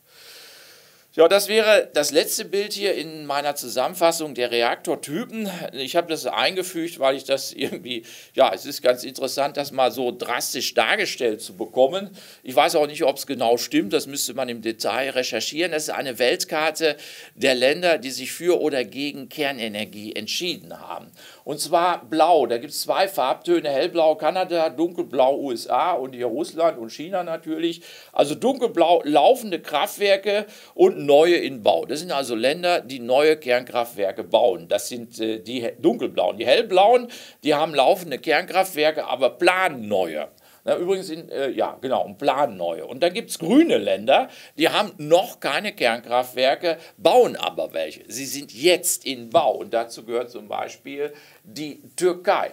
Ja, das wäre das letzte Bild hier in meiner Zusammenfassung der Reaktortypen. Ich habe das eingefügt, weil ich das irgendwie, ja, es ist ganz interessant, das mal so drastisch dargestellt zu bekommen. Ich weiß auch nicht, ob es genau stimmt, das müsste man im Detail recherchieren. Das ist eine Weltkarte der Länder, die sich für oder gegen Kernenergie entschieden haben. Und zwar blau, da gibt es zwei Farbtöne, hellblau Kanada, dunkelblau USA und hier Russland und China natürlich. Also dunkelblau laufende Kraftwerke und neue in Bau. Das sind also Länder, die neue Kernkraftwerke bauen. Das sind die dunkelblauen. Die hellblauen, die haben laufende Kernkraftwerke, aber planen neue. Na, übrigens, ja, genau, planen neue. Und dann gibt es grüne Länder, die haben noch keine Kernkraftwerke, bauen aber welche. Sie sind jetzt in Bau. Und dazu gehört zum Beispiel die Türkei.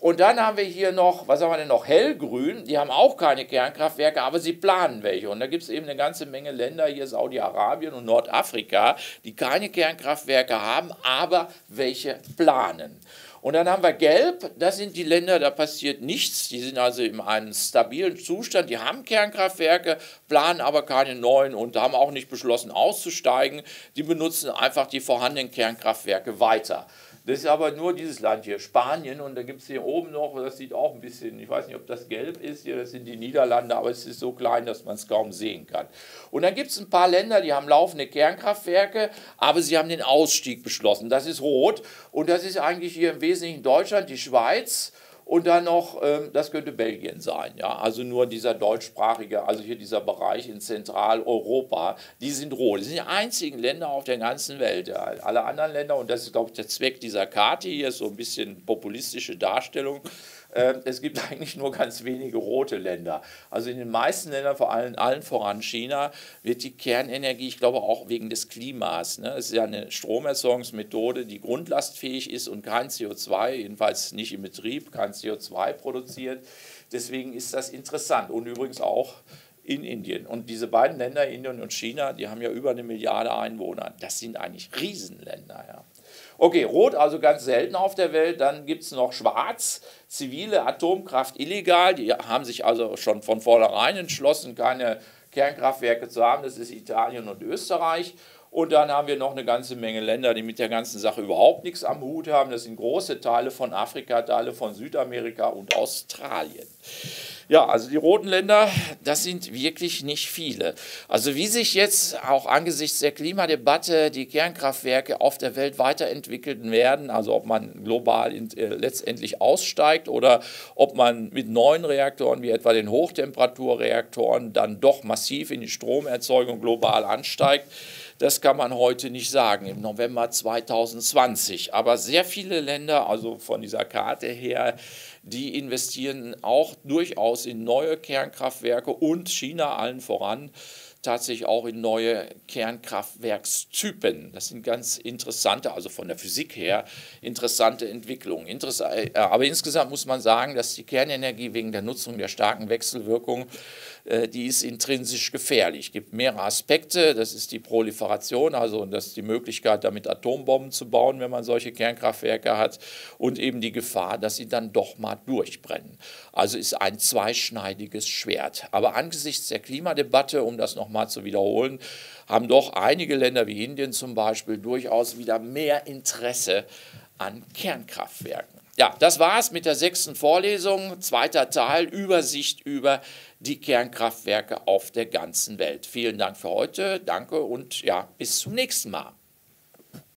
Und dann haben wir hier noch, was haben wir denn noch, hellgrün, die haben auch keine Kernkraftwerke, aber sie planen welche. Und da gibt es eben eine ganze Menge Länder, hier Saudi-Arabien und Nordafrika, die keine Kernkraftwerke haben, aber welche planen. Und dann haben wir gelb, das sind die Länder, da passiert nichts, die sind also in einem stabilen Zustand, die haben Kernkraftwerke, planen aber keine neuen und haben auch nicht beschlossen auszusteigen, die benutzen einfach die vorhandenen Kernkraftwerke weiter. Das ist aber nur dieses Land hier, Spanien, und da gibt es hier oben noch, das sieht auch ein bisschen, ich weiß nicht, ob das gelb ist, hier, das sind die Niederlande, aber es ist so klein, dass man es kaum sehen kann. Und dann gibt es ein paar Länder, die haben laufende Kernkraftwerke, aber sie haben den Ausstieg beschlossen, das ist rot, und das ist eigentlich hier im Wesentlichen Deutschland, die Schweiz und dann noch, das könnte Belgien sein, ja, also nur dieser deutschsprachige, also hier dieser Bereich in Zentraleuropa, die sind rot. Das sind die einzigen Länder auf der ganzen Welt, ja. Alle anderen Länder, und das ist, glaube ich, der Zweck dieser Karte hier, ist so ein bisschen populistische Darstellung, es gibt eigentlich nur ganz wenige rote Länder. Also in den meisten Ländern, vor allem allen voran China, wird die Kernenergie, ich glaube auch wegen des Klimas, ne? Es ist ja eine Stromerzeugungsmethode, die grundlastfähig ist und kein CO2, jedenfalls nicht im Betrieb, kein CO2 produziert. Deswegen ist das interessant und übrigens auch in Indien. Und diese beiden Länder, Indien und China, die haben ja über 1 Milliarde Einwohner. Das sind eigentlich Riesenländer, ja. Okay, rot, also ganz selten auf der Welt. Dann gibt es noch schwarz, zivile Atomkraft illegal. Die haben sich also schon von vornherein entschlossen, keine Kernkraftwerke zu haben. Das ist Italien und Österreich. Und dann haben wir noch eine ganze Menge Länder, die mit der ganzen Sache überhaupt nichts am Hut haben. Das sind große Teile von Afrika, Teile von Südamerika und Australien. Ja, also die roten Länder, das sind wirklich nicht viele. Also wie sich jetzt auch angesichts der Klimadebatte die Kernkraftwerke auf der Welt weiterentwickeln werden, also ob man global letztendlich aussteigt oder ob man mit neuen Reaktoren wie etwa den Hochtemperaturreaktoren dann doch massiv in die Stromerzeugung global ansteigt, das kann man heute nicht sagen, im November 2020. Aber sehr viele Länder, also von dieser Karte her, die investieren auch durchaus in neue Kernkraftwerke und China allen voran tatsächlich auch in neue Kernkraftwerkstypen. Das sind ganz interessante, also von der Physik her, interessante Entwicklungen. Aber insgesamt muss man sagen, dass die Kernenergie wegen der Nutzung der starken Wechselwirkung, die ist intrinsisch gefährlich. Es gibt mehrere Aspekte, das ist die Proliferation, also das ist die Möglichkeit, damit Atombomben zu bauen, wenn man solche Kernkraftwerke hat, und eben die Gefahr, dass sie dann doch mal durchbrennen. Also ist ein zweischneidiges Schwert. Aber angesichts der Klimadebatte, um das noch mal zu wiederholen, haben doch einige Länder wie Indien zum Beispiel durchaus wieder mehr Interesse an Kernkraftwerken. Ja, das war es mit der 6. Vorlesung, 2. Teil, Übersicht über die Kernkraftwerke auf der ganzen Welt. Vielen Dank für heute, danke und ja, bis zum nächsten Mal.